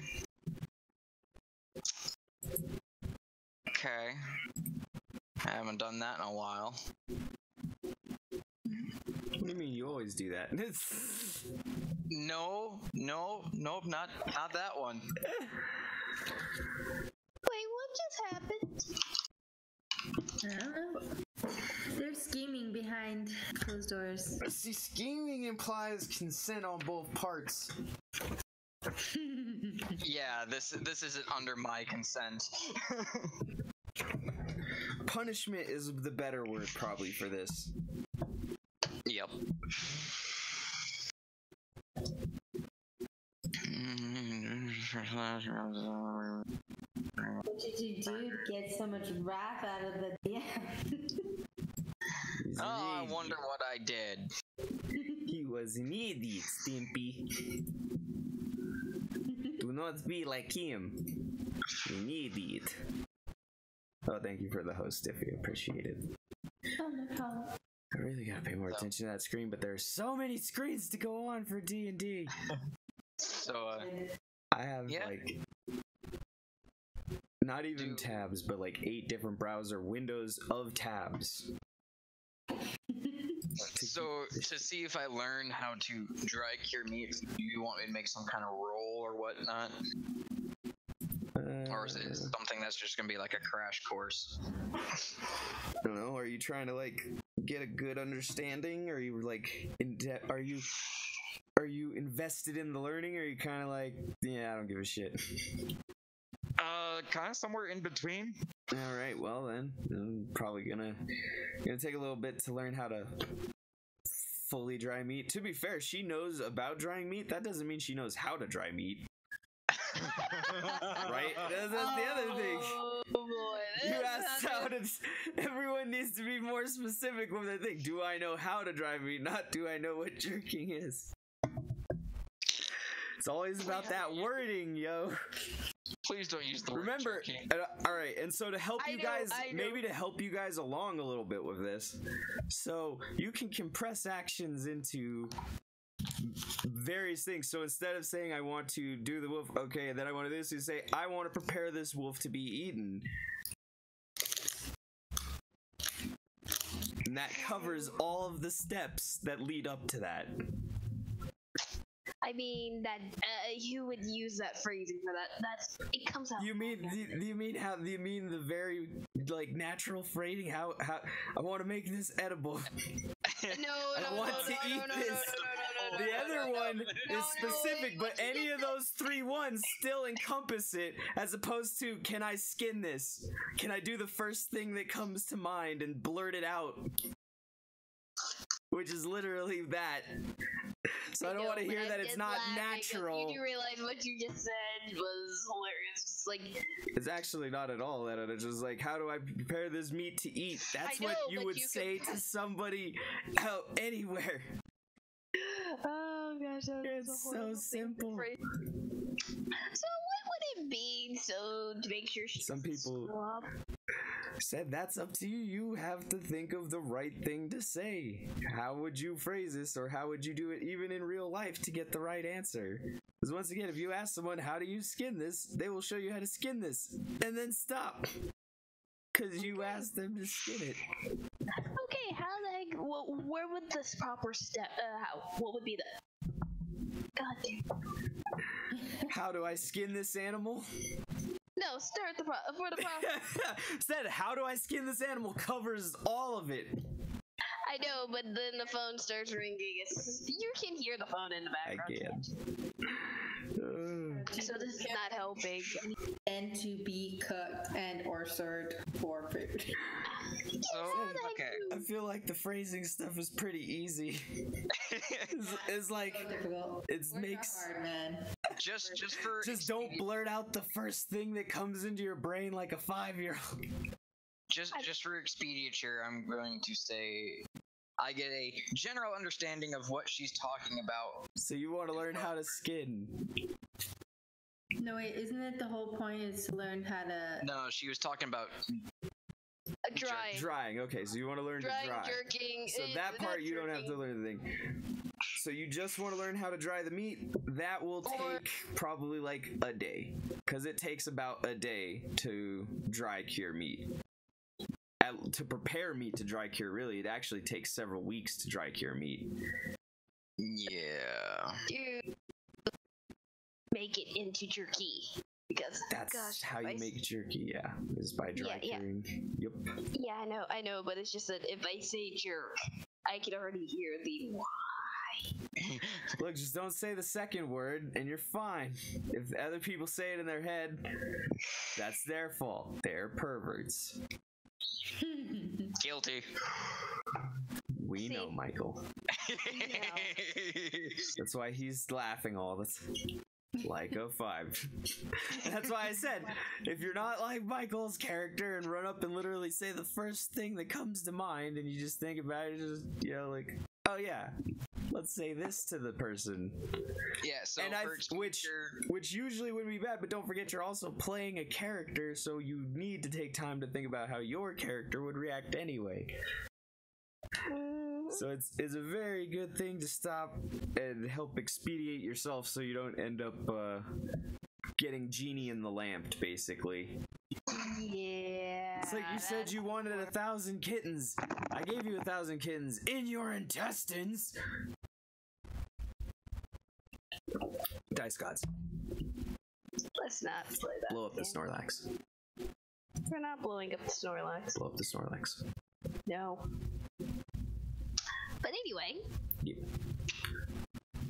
Okay. I haven't done that in a while. What do you mean you always do that? No, no, nope, not, not that one. Wait, what just happened? I don't know. They're scheming behind closed doors. See, scheming implies consent on both parts. Yeah, this this isn't under my consent. Punishment is the better word probably for this. Yep. What did you do to get so much wrath out of the D M? Oh, I wonder what I did. He was an idiot, Stimpy. Do not be like him. An idiot. Oh, thank you for the host, Stiffy. Appreciate it. Oh, no problem. I really gotta pay more so. attention to that screen, but there are so many screens to go on for D and D. So, uh... I have, yeah. like... Not even Dude. tabs, but like eight different browser windows of tabs. So, to see if I learn how to dry cure meat, do you want me to make some kind of roll or whatnot? Uh, or is it something that's just gonna be like a crash course? I don't know, are you trying to like get a good understanding? Are you like in depth? Are you are you invested in the learning, or are you kind of like, yeah, I don't give a shit? Uh, kind of somewhere in between. All right, well then, I'm probably gonna gonna take a little bit to learn how to fully dry meat. To be fair, she knows about drying meat. That doesn't mean she knows how to dry meat, right? That's, that's the other thing. Oh boy! You asked how to. Everyone needs to be more specific when they think. Do I know how to dry meat? Not do I know what jerking is. It's always about that wording, yo. Please don't use the word remember jerking. Uh, all right, and so to help I you know, guys maybe to help you guys along a little bit with this, so you can compress actions into various things. So instead of saying I want to do the wolf, okay, then I want to do this, you say I want to prepare this wolf to be eaten, and that covers all of the steps that lead up to that. I mean that uh, you would use that phrasing for that. That's it comes out. You mean do you mean how do you mean the very like natural phrasing? How how I want to make this edible. No, I want to eat this. The other one is specific, but any of those three ones still encompass it, as opposed to can I skin this? Can I do the first thing that comes to mind and blurt it out? Which is literally that. So I don't want to hear that it's not natural. You do realize what you just said was hilarious. Like, it's actually not at all that. It's just like, how do I prepare this meat to eat? That's what you would say to somebody out anywhere. Oh gosh, it's so simple. So what would it be? So to make sure she some people said that's up to you. You have to think of the right thing to say. How would you phrase this, or how would you do it even in real life to get the right answer? Because once again, if you ask someone how do you skin this, they will show you how to skin this, and then stop, because you okay. asked them to skin it. Okay, how the heck? Well, where would this proper step? Uh, how, what would be the? God damn. How do I skin this animal? No, start the pro for the process. Said, how do I skin this animal covers all of it. I I know, but then the phone starts ringing. It's, you can hear the phone in the background. I can. So this is not helping. And to be cooked and or served for food. Oh, okay. I feel like the phrasing stuff is pretty easy. it's, it's like so it makes hard, man. Just just for just don't blurt out the first thing that comes into your brain like a five-year-old. Just just for expediency, I'm going to say I get a general understanding of what she's talking about. So you want to learn how to skin. No, wait, isn't it the whole point is to learn how to... No, she was talking about... Uh, drying. Jer drying, okay, so you want to learn drying, to dry. Jerking. So that part, you jerking. Don't have to learn the thing. So you just want to learn how to dry the meat. That will take or probably like a day. Because it takes about a day to dry cure meat. At, to prepare meat to dry cure, really, it actually takes several weeks to dry cure meat. Yeah. Dude. Make it into jerky because that's gosh, how you I make jerky. Yeah, is by dry yeah, curing. Yeah. Yep. Yeah, I know, I know, but it's just that if I say jerk, I can already hear the why. Look, just don't say the second word, and you're fine. If other people say it in their head, that's their fault. They're perverts. Guilty. We See? know, Michael. No. That's why he's laughing all the time. Like a five. That's why I said, if you're not like Michael's character and run up and literally say the first thing that comes to mind and you just think about it, just, you know, like, oh yeah, let's say this to the person. Yeah, so and I, which which usually would be bad, but don't forget you're also playing a character, so you need to take time to think about how your character would react anyway. So it's, it's a very good thing to stop and help expedite yourself so you don't end up uh, getting genie in the lamp, basically. Yeah. It's like you said you wanted a thousand kittens. I gave you a thousand kittens in your intestines. Dice gods. Let's not play that. Blow up the Snorlax. We're not blowing up the Snorlax. Blow up the Snorlax. No. But anyway, yeah.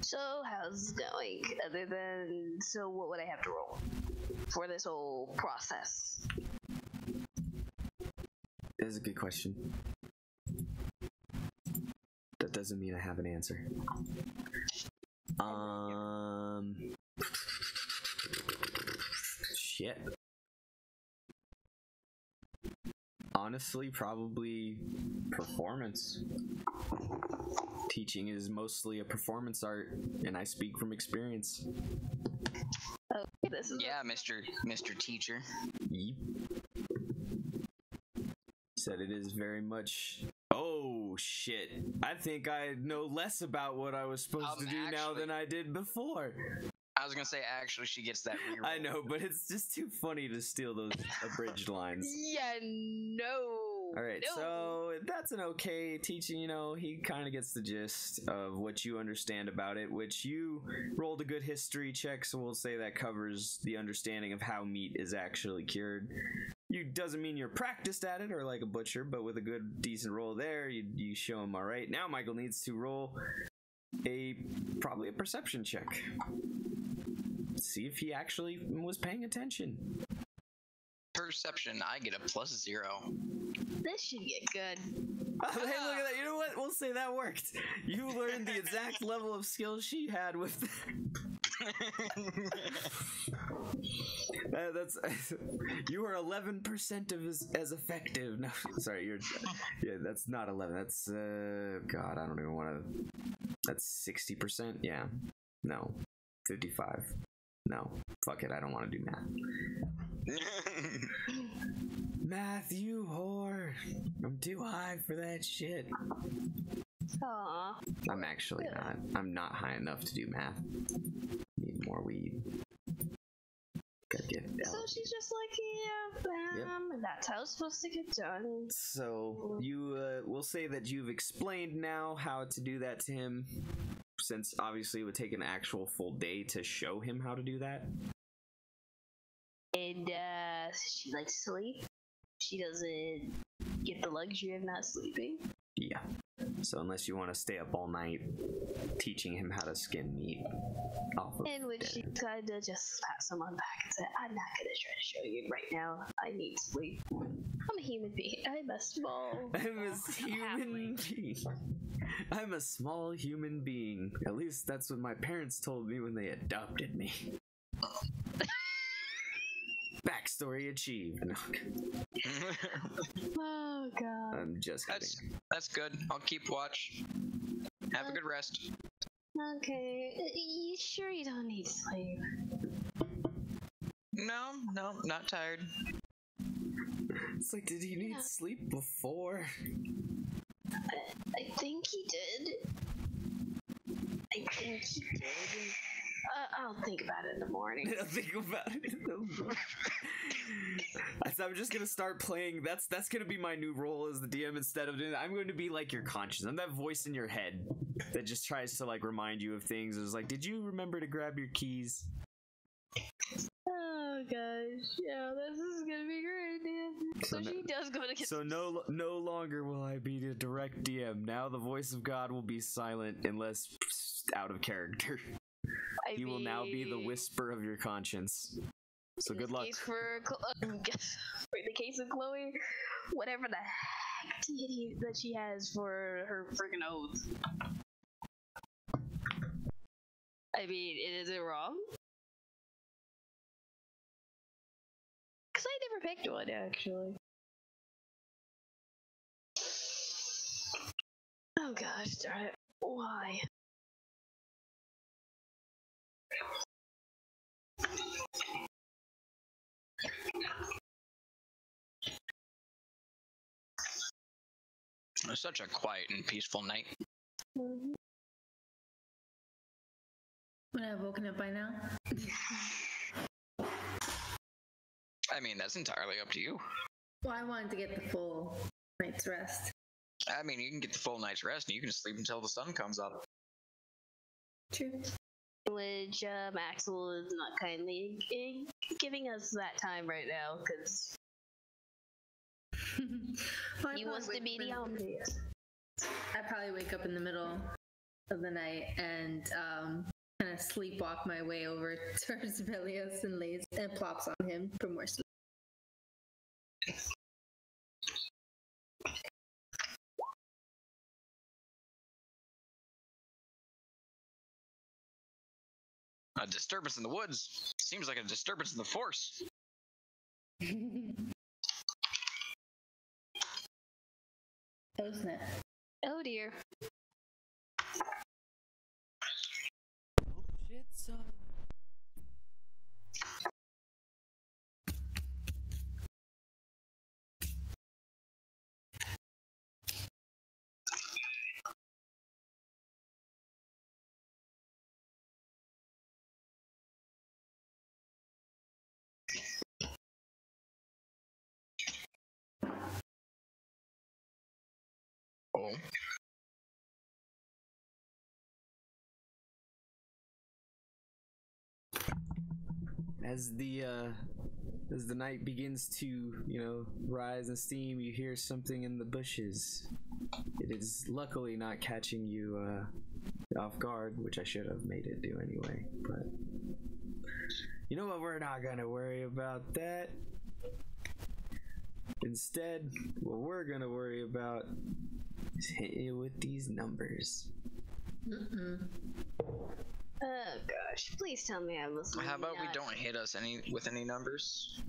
So how's it going? Other than, so what would I have to roll for this whole process? That's a good question. That doesn't mean I have an answer. Um, shit. Honestly, probably performance. Teaching is mostly a performance art, and I speak from experience. Oh, this is yeah, Mister Mister Teacher. Yep. Said it is very much... Oh, shit. I think I know less about what I was supposed um, to do actually, now than I did before. I was gonna say, actually, she gets that reroll. I know, but it's just too funny to steal those abridged lines. Yeah, no. All right, no. So that's an okay teaching. You know, he kind of gets the gist of what you understand about it, which you rolled a good history check, so we'll say that covers the understanding of how meat is actually cured. You doesn't mean you're practiced at it or like a butcher, but with a good, decent roll there, you, you show him all right. Now Michael needs to roll a probably a perception check. See if he actually was paying attention. Perception, I get a plus zero. This should get good. Oh, hey, look at that. You know what? We'll say that worked. You learned the exact level of skill she had with that. uh, that's you are eleven percent of as, as effective. No, sorry, you're yeah, that's not eleven. That's uh god, I don't even want to. That's sixty percent. Yeah. No. fifty-five. No, fuck it, I don't want to do math. Math, you whore. I'm too high for that shit. Aww. I'm actually not. I'm not high enough to do math. Need more weed. Gotta get out. So she's just like, yeah, um, yep. That's how it's supposed to get done. So you uh, will say that you've explained now how to do that to him. Since obviously it would take an actual full day to show him how to do that. And uh, she likes to sleep. She doesn't get the luxury of not sleeping. Yeah. So unless you want to stay up all night teaching him how to skin meat off of in which you kinda just pat someone back and say, I'm not gonna try to show you right now. I need sleep. I'm a human being. I'm a small I'm a human being. I'm a small human being. At least that's what my parents told me when they adopted me. Backstory achieved. Oh god. I'm just kidding. That's, that's good. I'll keep watch. Have uh, a good rest. Okay. You sure you don't need sleep? No, no, not tired. It's like, did he need yeah. sleep before? I, I think he did. I think he did. Uh, I'll think about it in the morning. I'll think about it in the morning. So I'm just gonna start playing. That's that's gonna be my new role as the D M. Instead of doing that, I'm going to be like your conscience. I'm that voice in your head that just tries to like remind you of things. It's like, did you remember to grab your keys? Oh gosh, yeah, this is gonna be great, dude. So, so no, she does go to get. So no, no longer will I be the direct D M. Now the voice of God will be silent unless out of character. I you mean, will now be the whisper of your conscience. So good luck. Case for, Chloe, for the case of Chloe, whatever the heck deity that she has for her freaking oath. I mean, is it wrong? Because I never picked one, actually. Oh gosh, darn it. Why? It's such a quiet and peaceful night. Mm-hmm. Would I have woken up by now? I mean, that's entirely up to you. Well, I wanted to get the full night's rest. I mean, you can get the full night's rest and you can sleep until the sun comes up. True. Which um, Axel is not kindly giving us that time right now, because he wants to be the only. I probably wake up in the middle of the night and um, kind of sleepwalk my way over to Zebelius and lays and plops on him for more sleep. A disturbance in the woods seems like a disturbance in the force. Isn't it? Oh dear. Oh shit, son. Oh. As the uh, as the night begins to, you know, rise in steam, you hear something in the bushes. It is luckily not catching you uh, off guard, which I should have made it do anyway. But you know what? We're not gonna worry about that. Instead, what we're gonna worry about. Hit you with these numbers. Mm-mm. Oh gosh! Please tell me I'm listening. How about not... we don't hit us any with any numbers?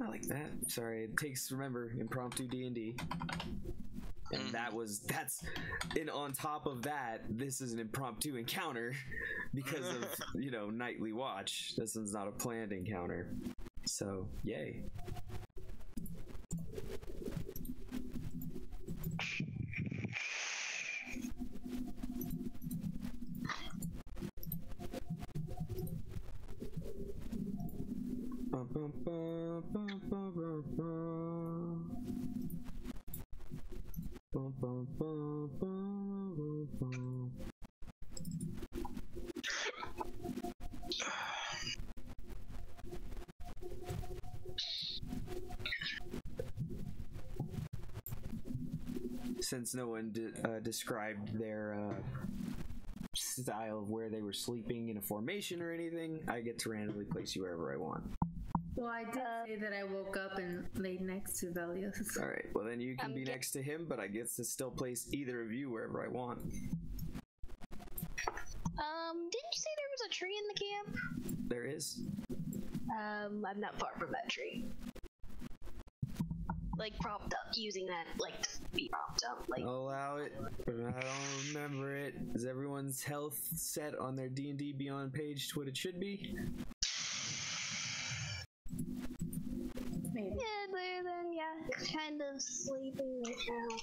I like that. Sorry, it takes. Remember, impromptu D and D. And that was that's. And on top of that, this is an impromptu encounter because of you know nightly watch. This one's not a planned encounter. So, yay. Bum, bum, bum, bum, bum, bum. Bum, bum, bum, bum, bum, bum. since no one de uh, described their uh, style of where they were sleeping in a formation or anything, I get to randomly place you wherever I want. Well, I did uh, say that I woke up and laid next to Velius. All right. Well, then you can I'm be next to him, but I get to still place either of you wherever I want. Um, didn't you say there was a tree in the camp? There is. Um, I'm not far from that tree. Like, propped up, using that, like, to be propped up. Like, allow it, but I don't remember it. Is everyone's health set on their D and D Beyond page to what it should be? Maybe. Yeah, but then, yeah, kind of sleeping right now.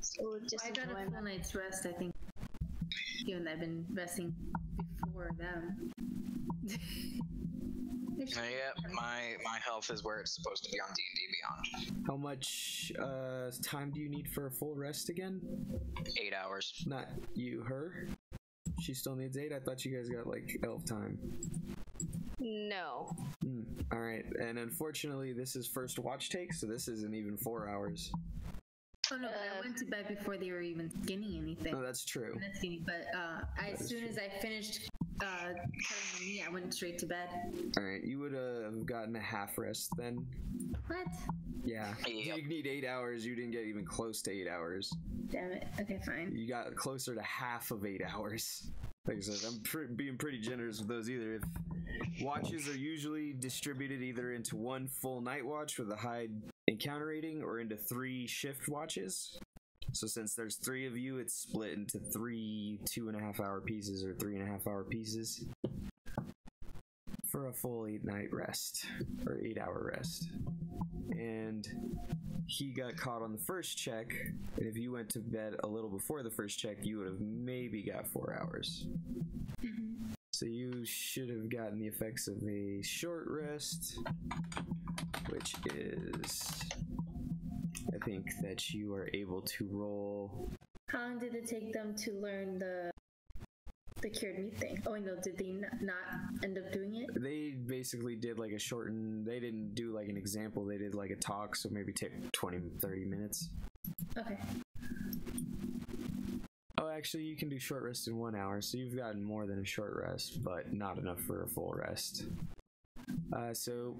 So just I got a full night's rest, I think. You and I've been resting before them. Uh, yeah, my my health is where it's supposed to be on D and D Beyond. How much uh, time do you need for a full rest again? Eight hours. Not you, her. She still needs eight. I thought you guys got like elf time. No. Mm, all right, and unfortunately, this is first watch take, so this isn't even four hours. Oh no! But uh, I went to bed before they were even skinny anything. No, that's true. I'm not skinny, but uh, I, as soon true. as I finished. Uh, me, I went straight to bed. Alright, you would uh, have gotten a half rest then. What? Yeah. Yep. You need eight hours, you didn't get even close to eight hours. Damn it. Okay, fine. You got closer to half of eight hours. Like I said, I'm pr being pretty generous with those either. If watches are usually distributed either into one full night watch with a high encounter rating or into three shift watches. So since there's three of you, it's split into three two and a half hour pieces or three and a half hour pieces for a full eight night rest or eight hour rest. And he got caught on the first check. And if you went to bed a little before the first check, you would have maybe got four hours. Mm-hmm. So you should have gotten the effects of a short rest, which is... I think that you are able to roll. How long did it take them to learn the the cured meat thing? Oh no, did they not end up doing it? They basically did like a shortened. They didn't do like an example. They did like a talk, so maybe take twenty, thirty minutes. Okay. Oh, actually, you can do short rest in one hour, so you've gotten more than a short rest, but not enough for a full rest. Uh, so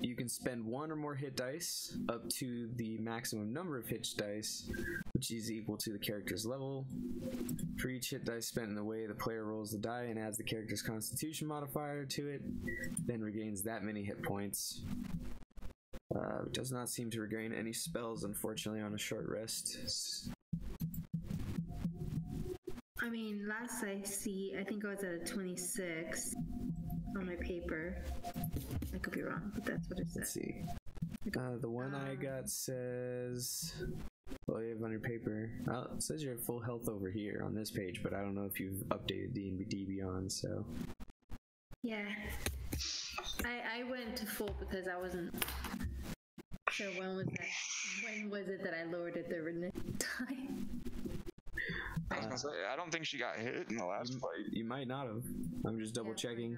you can spend one or more hit dice up to the maximum number of hit dice, which is equal to the character's level. For each hit dice spent in the way the player rolls the die and adds the character's constitution modifier to it, then regains that many hit points. Uh, does not seem to regain any spells, unfortunately, on a short rest. I mean, last I see, I think I was at a twenty-six. On my paper. I could be wrong, but that's what it says. Let's see. Uh, the one um, I got says... Well, you have on your paper. Oh, it says you're at full health over here on this page, but I don't know if you've updated D and D Beyond, so... Yeah. I, I went to full because I wasn't sure when was that. When was it that I lowered it the original time? I was gonna say, I don't think she got hit in the last you, fight. You might not have. I'm just double yeah, checking.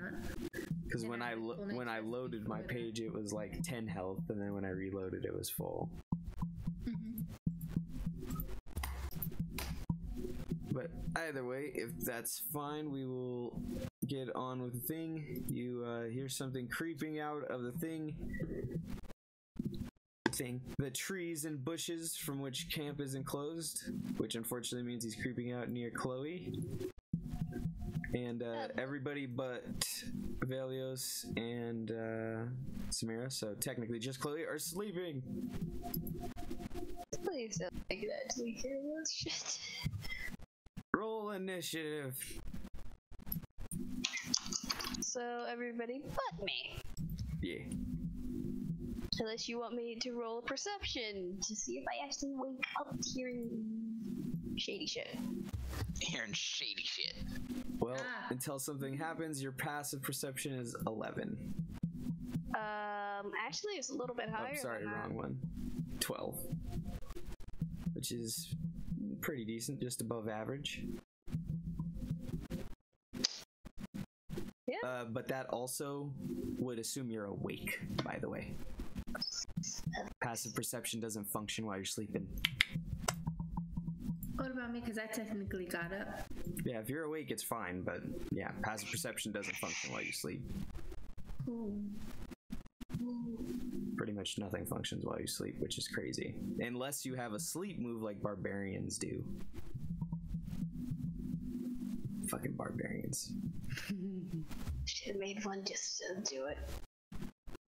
Because when I, I when I loaded my page, it was like ten health, and then when I reloaded, it was full. Mm-hmm. But either way, if that's fine, we will get on with the thing. You uh, hear something creeping out of the thing. Thing. The trees and bushes from which camp is enclosed, which unfortunately means he's creeping out near Chloe. And uh, everybody but Velios and uh, Samira, so technically just Chloe, are sleeping. Please don't make it actually hear this shit. Roll initiative. So everybody but me. Yeah. Unless you want me to roll a perception to see if I actually wake up hearing shady shit. Hearing shady shit. Well, ah. until something happens, your passive perception is eleven. Um, actually, it's a little bit higher. I'm oh, sorry, wrong one. twelve. Which is pretty decent, just above average. Yeah. Uh, but that also would assume you're awake, by the way. Passive perception doesn't function while you're sleeping. What about me? Because I technically got up. Yeah, if you're awake, it's fine, but yeah, passive perception doesn't function while you sleep. Ooh. Pretty much nothing functions while you sleep, which is crazy. Unless you have a sleep move like barbarians do. Fucking barbarians. Should have made one just to do it.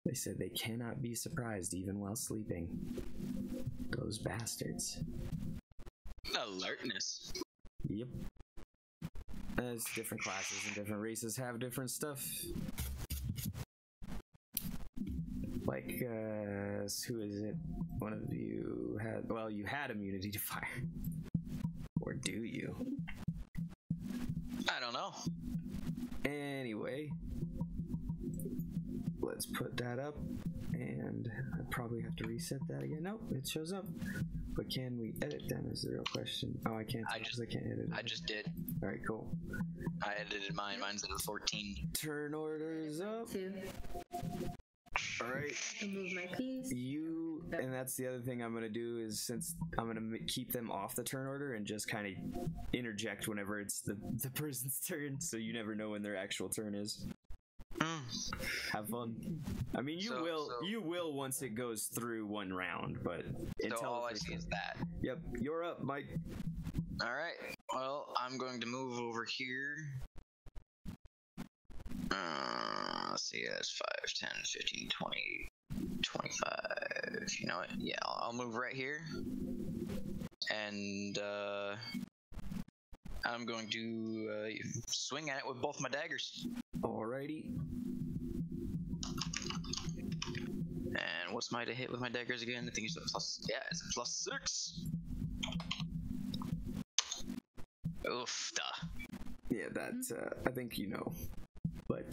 They said they cannot be surprised even while sleeping. Those bastards. Alertness. Yep. As different classes and different races have different stuff. Like, uh, who is it? One of you had, well, you had immunity to fire. Or do you? I don't know. Anyway, let's put that up, and I probably have to reset that again. Nope, it shows up. But can we edit them is the real question. Oh, I can't. I just I can't edit. I just did. All right, cool. I edited mine. Mine's at a fourteen. Turn orders up. Two. All right. Move my piece. You, and that's the other thing I'm gonna do is since I'm gonna keep them off the turn order and just kind of interject whenever it's the the person's turn, so you never know when their actual turn is. Have fun. I mean, you so, will so, you will once it goes through one round, but until so all I see is that. Yep, you're up, Mike. All right. Well, I'm going to move over here. Uh, let's see. That's five, ten, fifteen, twenty, twenty-five. You know what? Yeah, I'll, I'll move right here, and uh, I'm going to uh, swing at it with both my daggers. Alrighty. And what's my to hit with my daggers again? I think it's a plus. Yeah, it's a plus six. Oof. Duh. Yeah, that. Uh, I think you know. But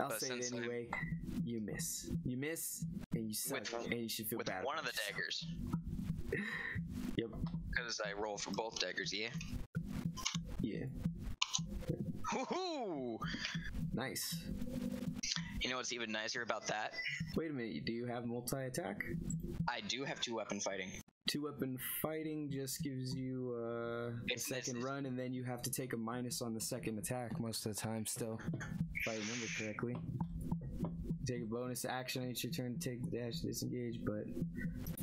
I'll but say it anyway. I'm... You miss. You miss, and you suck, with, and you should feel with bad. With one of the daggers. Yep. Because I roll for both daggers. Yeah. Yeah. Woohoo! Nice. You know what's even nicer about that? Wait a minute, do you have multi-attack? I do have two weapon fighting. Two weapon fighting just gives you uh, a second run, and then you have to take a minus on the second attack most of the time still, if I remember correctly. Take a bonus action, it's your turn to take the dash, disengage, but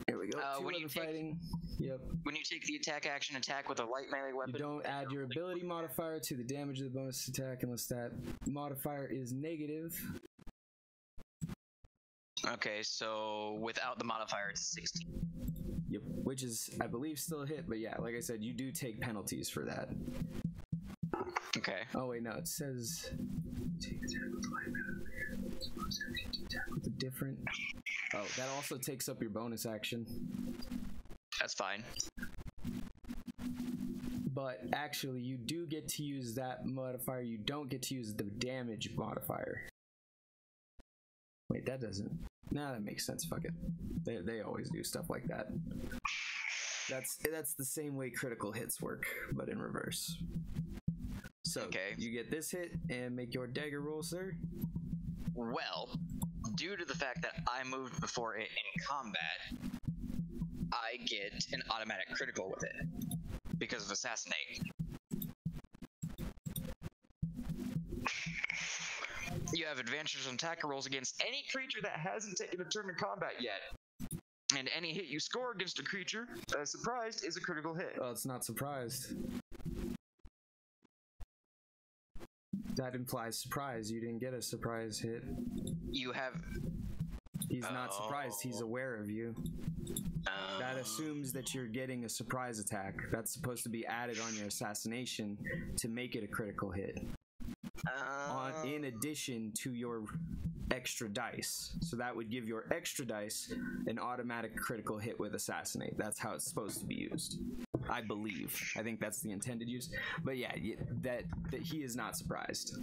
here we go. Uh, when you take, fighting. Yep. When you take the attack action, attack with a light melee weapon. You don't add your ability modifier to the damage of the bonus attack unless that modifier is negative. Okay, so without the modifier, it's sixteen. Yep, which is, I believe, still a hit, but yeah, like I said, you do take penalties for that. Okay. Oh, wait, no, it says take attack with light melee. With a different. Oh, that also takes up your bonus action. That's fine. But actually, you do get to use that modifier. You don't get to use the damage modifier. Wait, that doesn't. Nah, that makes sense. Fuck it. They they always do stuff like that. That's that's the same way critical hits work, but in reverse. So okay. You get this hit and make your dagger roll, sir. Well, due to the fact that I moved before it in combat, I get an automatic critical with it because of assassinate. You have advantages on attack rolls against any creature that hasn't taken a turn in combat yet, and any hit you score against a creature that is surprised is a critical hit. Oh, it's not surprised. That implies surprise. You didn't get a surprise hit. You have... He's oh. not surprised. He's aware of you. Oh. That assumes that you're getting a surprise attack. That's supposed to be added on your assassination to make it a critical hit. Oh. On, in addition to your extra dice. So that would give your extra dice an automatic critical hit with assassinate. That's how it's supposed to be used. I believe. I think that's the intended use. But yeah, that, that he is not surprised.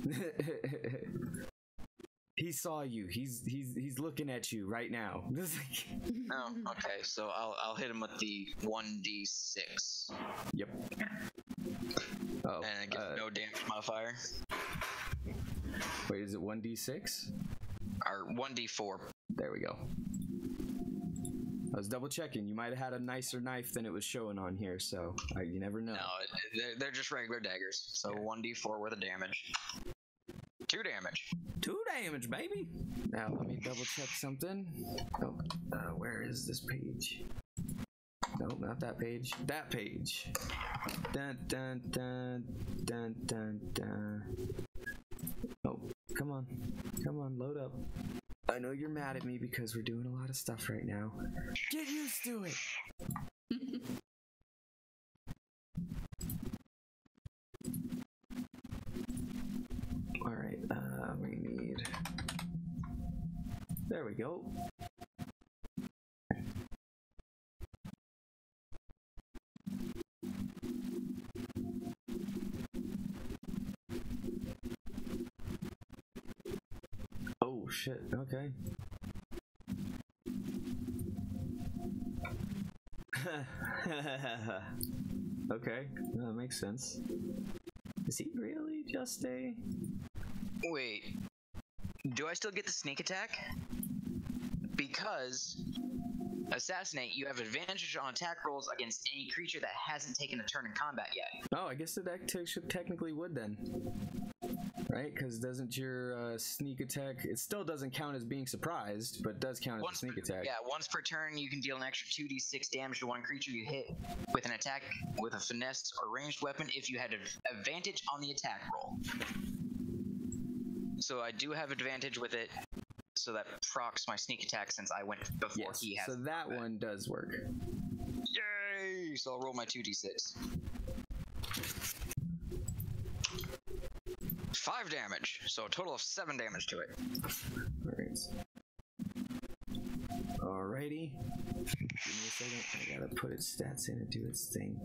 He saw you. He's he's he's looking at you right now. Oh, okay. So I'll I'll hit him with the one d six. Yep. Oh, and it gets uh, no damage modifier. Wait, is it one d six? Or one d four. There we go. I was double checking. You might have had a nicer knife than it was showing on here, so uh, you never know. No, they're, they're just regular daggers. So one d four worth of damage. Two damage. Two damage, baby. Now let me double check something. Oh, uh, where is this page? No, not that page. That page. Dun dun dun dun dun dun. Oh, come on, come on, load up. I know you're mad at me because we're doing a lot of stuff right now. Get used to it. All right, uh, we need. There we go. Oh shit, okay. Okay, that makes sense. Is he really just a... Wait, do I still get the sneak attack? Because assassinate, you have advantage on attack rolls against any creature that hasn't taken a turn in combat yet. Oh, I guess the deck technically would then. Right, because doesn't your uh, sneak attack, it still doesn't count as being surprised, but does count once as a sneak attack. Per, yeah, once per turn you can deal an extra two d six damage to one creature you hit with an attack with a finesse or ranged weapon if you had a, advantage on the attack roll. So I do have advantage with it, so that procs my sneak attack since I went before yes, he has. So that combat. One does work. Yay! So I'll roll my two d six. Five damage, so a total of seven damage to it. Alright. Alrighty. Give me a second. I gotta put its stats in and do its thing.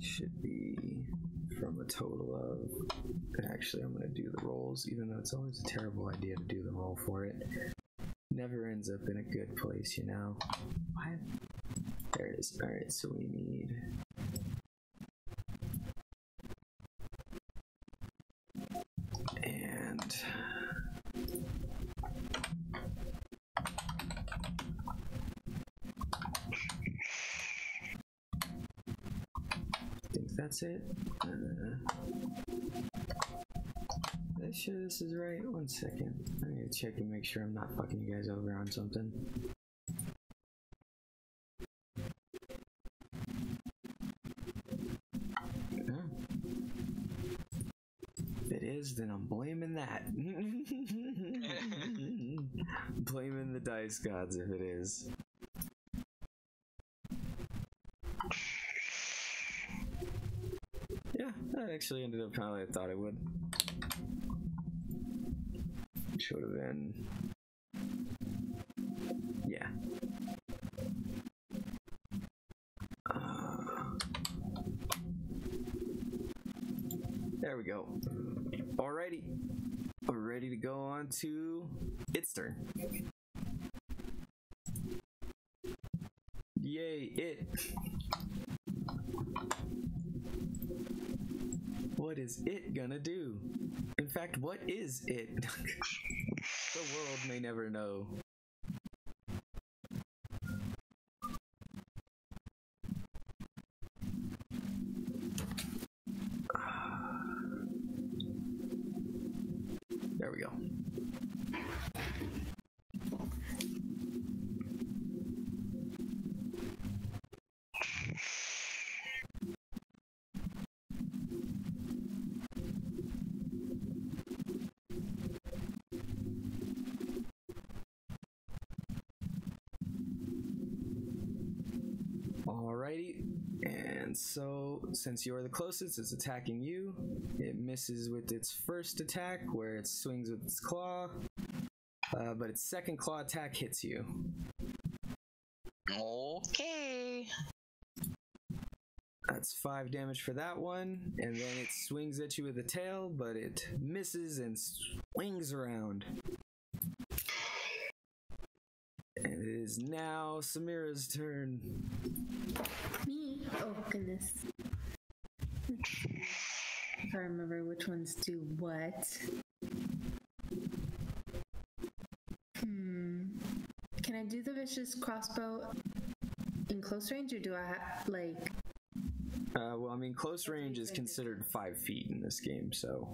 Should be from a total of... Actually, I'm gonna do the rolls, even though it's always a terrible idea to do the roll for it. Never ends up in a good place, you know? What? There it is. Alright, so we need... That's it. Uh, that sure this is right. One second. I need to check and make sure I'm not fucking you guys over on something. If it is, then I'm blaming that. Blaming the dice gods if it is. That actually ended up how I thought it would. Should have been. Yeah. Uh, there we go. Alrighty. We're ready to go on to its turn. Yay, it. What is it gonna do? In fact, what is it? The world may never know. There we go. Alrighty, and so since you're the closest, it's attacking you. It misses with its first attack where it swings with its claw, uh, but its second claw attack hits you. Okay. That's five damage for that one, and then it swings at you with the tail, but it misses and swings around. And it is now Samira's turn. Me? Oh, goodness. If I remember which ones do what. Hmm. Can I do the vicious crossbow in close range, or do I have, like... Uh, well, I mean, close range is considered five feet in this game, so...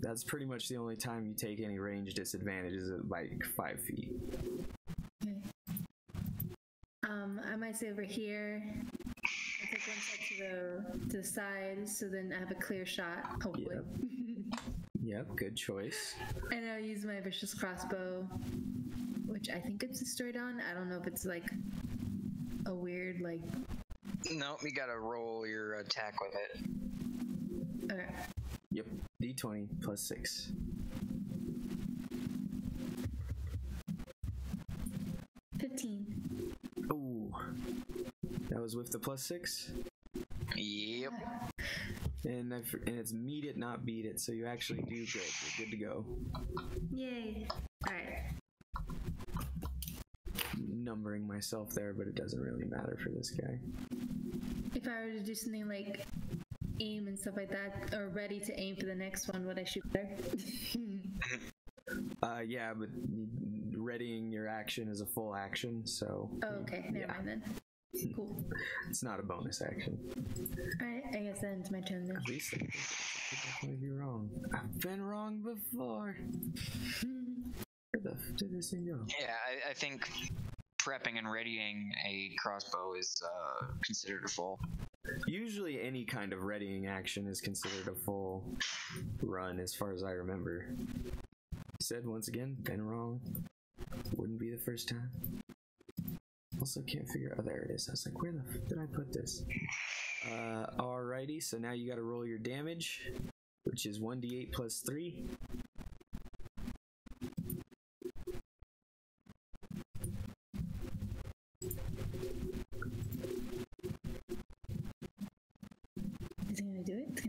That's pretty much the only time you take any range disadvantage is at, like, five feet. Okay. Um, I might say over here. I take one step to the, to the side, so then I have a clear shot, hopefully. Yep, yep, good choice. And I'll use my vicious crossbow, which I think it's a straight on. I don't know if it's, like, a weird, like... Nope, you gotta roll your attack with it. Okay. Yep, D twenty plus six. fifteen. Ooh, that was with the plus six? Yep. And, I've, and it's meet it, not beat it, so you actually do good. You're good to go. Yay. All right. Numbering myself there, but it doesn't really matter for this guy. If I were to do something like... aim and stuff like that, or ready to aim for the next one, would I shoot better? uh, yeah, but readying your action is a full action, so... Oh, okay, never yeah. mind then. Cool. It's not a bonus action. Alright, I guess that ends my turn then. At least I could be wrong. I've been wrong before! Where the f did this thing go? Yeah, I, I think prepping and readying a crossbow is uh, considered a full... Usually any kind of readying action is considered a full run, as far as I remember. Said once again, been wrong. Wouldn't be the first time. Also can't figure, oh there it is. I was like, where the f did I put this? Uh, alrighty, so now you gotta roll your damage, which is one d eight plus three.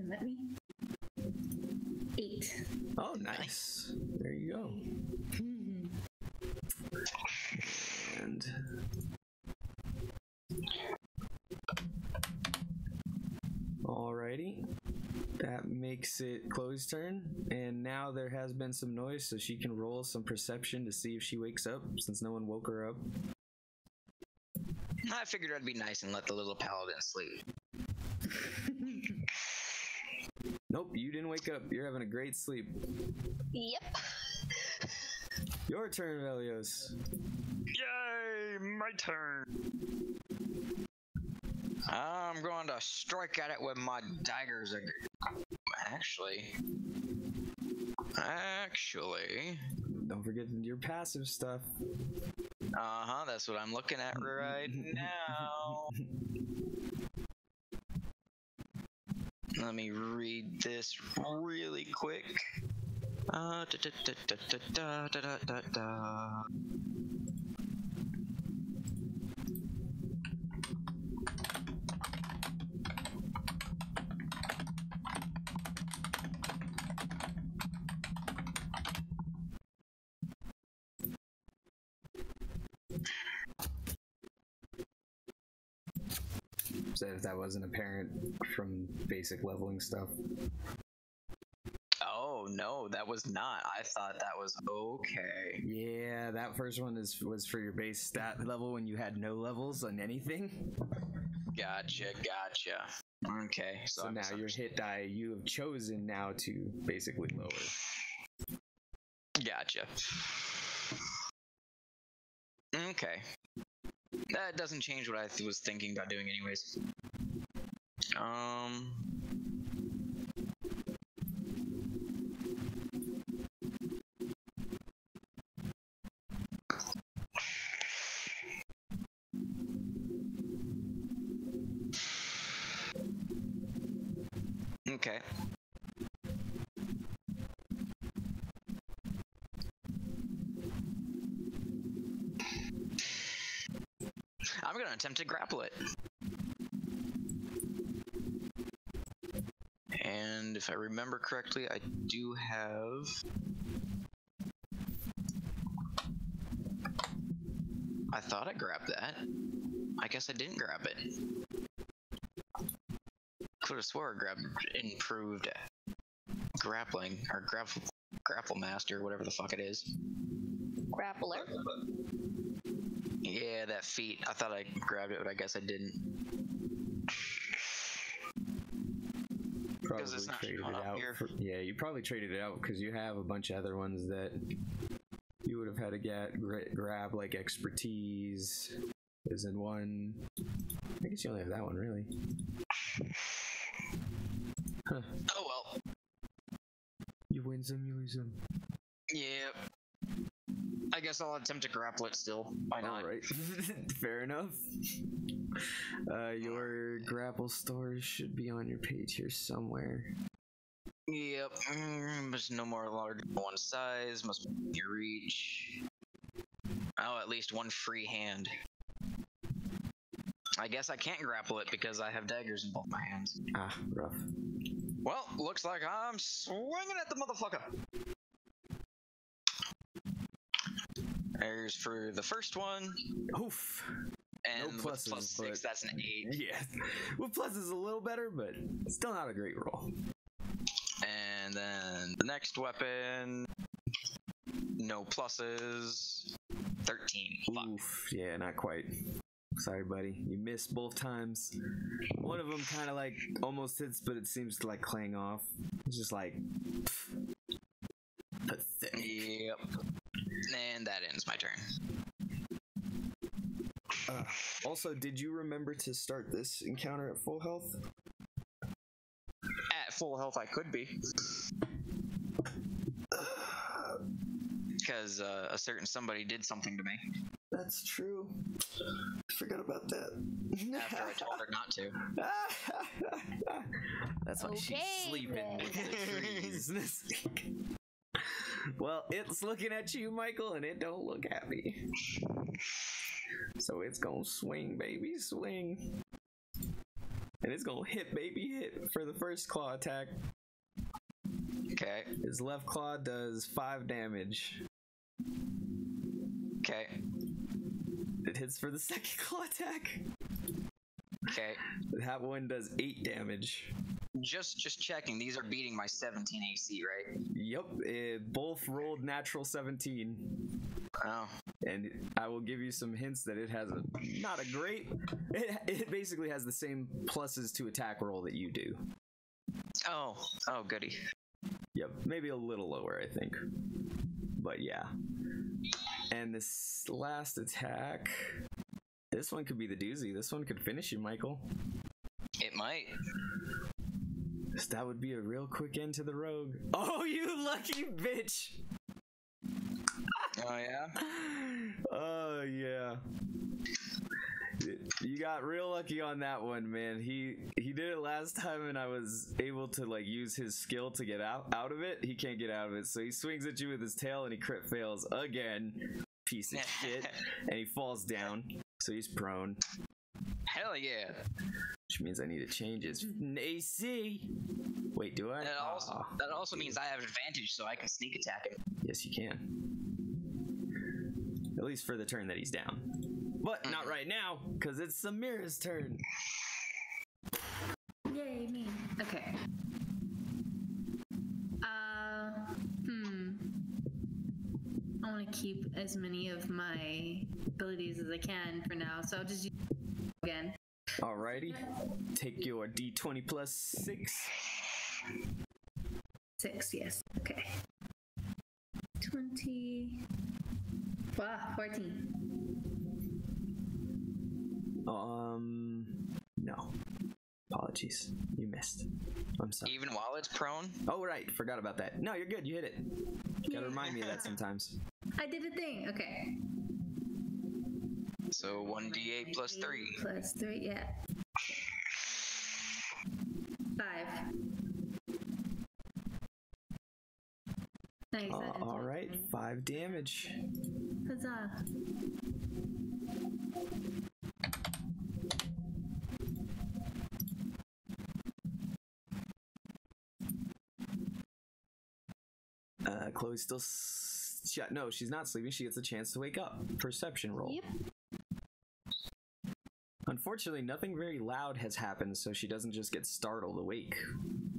Let me. Eight. Oh, nice. There you go. Mm-hmm. And alrighty, that makes it Chloe's turn. And now there has been some noise, so she can roll some perception to see if she wakes up, since no one woke her up. I figured I'd be nice and let the little paladin sleep. Nope, you didn't wake up. You're having a great sleep. Yep. Your turn, Velios. Yay, my turn. I'm going to strike at it with my daggers. Actually. Actually. Don't forget your passive stuff. Uh-huh, that's what I'm looking at right now. Let me read this really quick. Uh, da, da, da, da, da, da, da, da, da. If that wasn't apparent from basic leveling stuff. Oh no, that was not. I thought that was okay. Yeah, that first one is was for your base stat level when you had no levels on anything. Gotcha, gotcha. Okay, so, so now your hit die you have chosen now to basically lower. Gotcha. Okay. That doesn't change what I th was thinking about doing anyways. Um... Okay. I'm going to attempt to grapple it. And if I remember correctly, I do have... I thought I grabbed that. I guess I didn't grab it. Could have swore I grabbed improved grappling, or grapple, grapple master, whatever the fuck it is. Grappler? Yeah, that feat. I thought I grabbed it, but I guess I didn't. Probably it's not traded it out. For, yeah, you probably traded it out because you have a bunch of other ones that you would have had to get gra grab, like expertise is in one. I guess you only have that one, really. Huh. Oh well. You win some, you lose some. Yeah. I guess I'll attempt to grapple it still. Why not? All right. Fair enough. Uh, your grapple story should be on your page here somewhere. Yep. Mm, there's no more larger than one size. Must be your reach. Oh, at least one free hand. I guess I can't grapple it because I have daggers in both my hands. Ah, rough. Well, looks like I'm swinging at the motherfucker. There's for the first one. Oof. And no pluses, plus six, that's an eight. Yeah. With pluses a little better, but still not a great roll. And then the next weapon. No pluses. Thirteen. Fuck. Oof. Yeah, not quite. Sorry, buddy. You missed both times. One of them kind of like almost hits, but it seems to like clang off. It's just like pff, pathetic. Yep. And that ends my turn. Uh, also, did you remember to start this encounter at full health? At full health, I could be. Because uh, a certain somebody did something to me. That's true. I forgot about that. After I told her not to. That's why okay, she's sleeping with the trees. Well, it's looking at you, Michael, and it don't look happy. So it's gonna swing, baby, swing. And it's gonna hit, baby, hit for the first claw attack. Okay. His left claw does five damage. Okay. It hits for the second claw attack. Okay. That one does eight damage. Just just checking, these are beating my seventeen A C, right? Yep, it both rolled natural seventeen. Oh. And I will give you some hints that it has a, not a great, it, it basically has the same pluses to attack roll that you do. Oh, oh goody. Yep, maybe a little lower, I think. But yeah. And this last attack, this one could be the doozy. This one could finish you, Michael. It might. That would be a real quick end to the rogue. Oh, you lucky bitch! Oh, yeah? Oh, yeah. You got real lucky on that one, man. He he did it last time, and I was able to, like, use his skill to get out, out of it. He can't get out of it, so he swings at you with his tail, and he crit fails again. Piece of shit. And he falls down, so he's prone. Hell yeah. Which means I need to change his A C. Wait, do I? That also, oh, that also means I have advantage, so I can sneak attack him. Yes, you can. At least for the turn that he's down. But mm-hmm. Not right now, because it's Samira's turn. Yay, me. Okay. Uh, hmm. I want to keep as many of my abilities as I can for now, so I'll just use again. Alrighty, take your D twenty plus six. Six, yes. Okay. Twenty. Wow, fourteen. Um, no. Apologies, you missed. I'm sorry. Even while it's prone? Oh right, forgot about that. No, you're good. You hit it. You gotta remind me of that sometimes. I did a thing. Okay. So one D eight plus three. Plus three, yeah. Five. Nice. Uh, all right, five damage. Huzzah! Uh, Chloe's still shut. No, she's not sleeping. She gets a chance to wake up. Perception roll. Yep. Unfortunately, nothing very loud has happened, so she doesn't just get startled awake,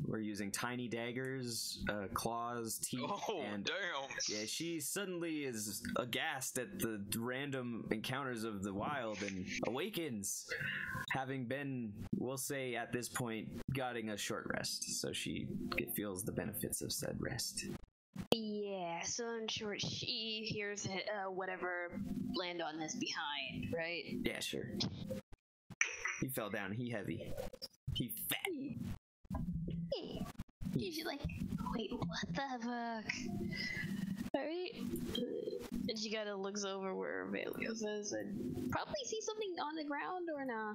We're using tiny daggers, uh, claws, teeth. Oh, and damn. Yeah, she suddenly is aghast at the random encounters of the wild and awakens, having been, we'll say at this point, getting a short rest. So she feels the benefits of said rest. Yeah, so in short, she hears uh, whatever land on this behind, right? Yeah, sure. He fell down. He heavy. He fat. Hey. She's like, wait, what the fuck? Alright. And she kind of looks over where Valios is and probably sees something on the ground or nah.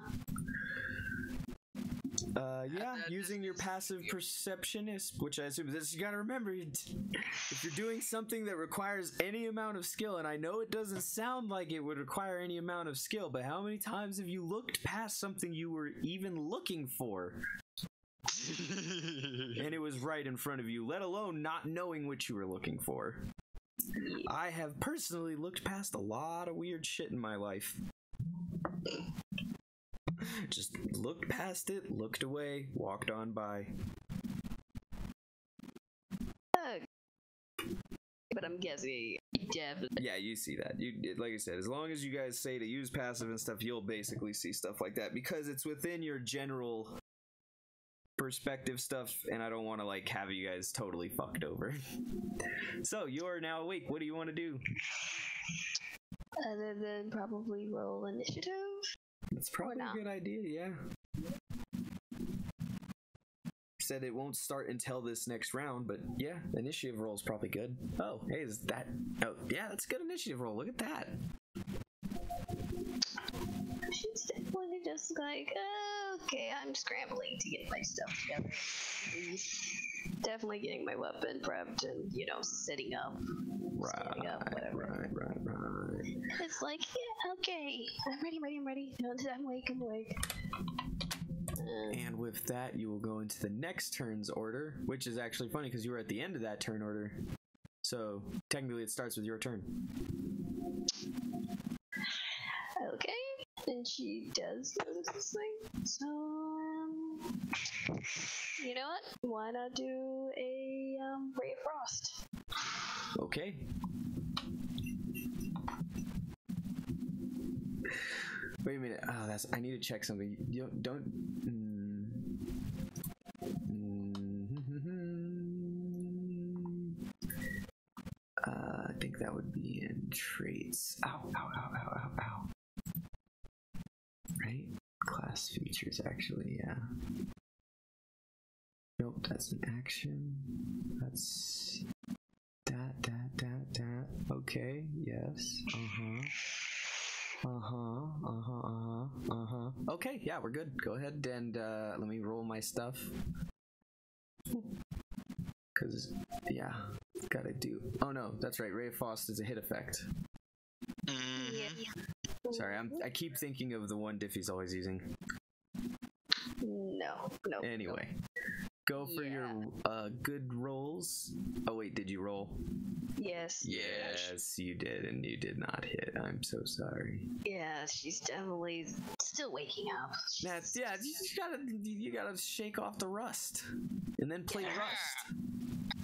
Uh, yeah, using your passive perception is, which I assume this, you gotta remember, if you're doing something that requires any amount of skill, and I know it doesn't sound like it would require any amount of skill, but how many times have you looked past something you were even looking for? And it was right in front of you, let alone not knowing what you were looking for. I have personally looked past a lot of weird shit in my life. Just looked past it, looked away, walked on by. But I'm guessing definitely. Yeah, you see that. You, like I said, as long as you guys say to use passive and stuff, you'll basically see stuff like that because it's within your general perspective stuff, and I don't want to like have you guys totally fucked over. So you are now awake. What do you want to do? Other than probably roll initiative. It's probably a good idea, yeah. Said it won't start until this next round, but yeah, initiative roll is probably good. Oh, hey, is that... Oh, yeah, that's a good initiative roll. Look at that. She's definitely just like, oh, okay, I'm scrambling to get my stuff together. Definitely getting my weapon prepped and, you know, setting up, right, standing up, whatever. Right, right, right. It's like, yeah, okay, I'm ready, ready, I'm ready. I'm awake, I'm awake. And with that, you will go into the next turn's order, which is actually funny because you were at the end of that turn order. So technically it starts with your turn. Okay. And she does notice this thing, so um, you know what? Why not do a um, Ray of Frost? Okay. Wait a minute. Oh, that's. I need to check something. You don't. don't mm, mm, uh, I think that would be in traits. Ow! Ow! Ow! Ow! Ow! Ow! Right? Class features, actually, yeah. Nope, that's an action. That's... That, that, that, that. Okay, yes. Uh-huh. Uh-huh, uh-huh, uh-huh, uh-huh. Okay, yeah, we're good. Go ahead and uh, let me roll my stuff. Because, yeah, gotta do... Oh, no, that's right. Ray of Frost is a hit effect. Yeah, yeah. Sorry, I'm, I keep thinking of the one Diffie's always using. No, no. Anyway, go for yeah. your uh, good rolls. Oh, wait, did you roll? Yes. Yes, you did, and you did not hit. I'm so sorry. Yeah, she's definitely still waking up. That's, yeah, you just gotta, you gotta shake off the rust, and then play yeah. rust.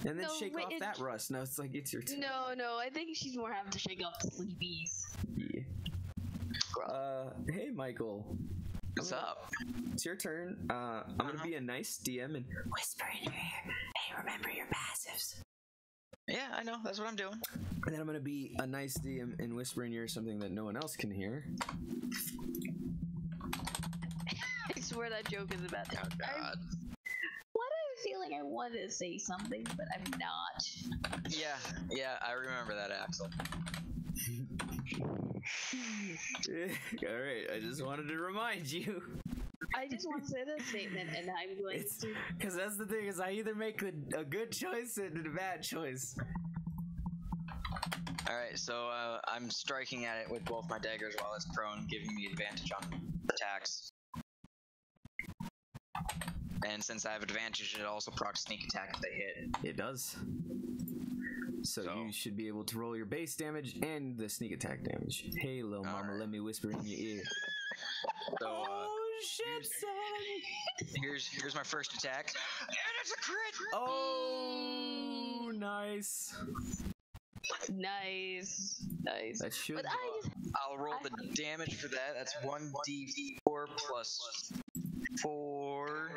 And then no, shake wait, off it, that rust. No, it's like, it's your turn. No, no, I think she's more having to shake off the sleepies. Yeah. Uh, hey, Michael. What's up? It's your turn. Uh, I'm uh-huh. gonna be a nice D M and whisper in your ear, hey, remember your passives. Yeah, I know. That's what I'm doing. And then I'm gonna be a nice D M and whisper in your ear something that no one else can hear. I swear that joke is about that. Oh, God. I'm... I feel like I wanted to say something, but I'm not. Yeah, yeah, I remember that, Axel. Alright, I just wanted to remind you. I just want to say that statement, and I'm going it's, to... Because that's the thing, is I either make a, a good choice and a bad choice. Alright, so uh, I'm striking at it with both my daggers while it's prone, giving me advantage on attacks. And since I have advantage, it also procs sneak attack if they hit. It does. So, so you should be able to roll your base damage and the sneak attack damage. Hey, little mama, right. Let me whisper in your ear. So, uh, oh, shit! Here's, here's here's my first attack. And it's a crit! Oh, nice. Nice. Nice. That should. But I, I'll roll I, the damage for that. That's one d four plus four.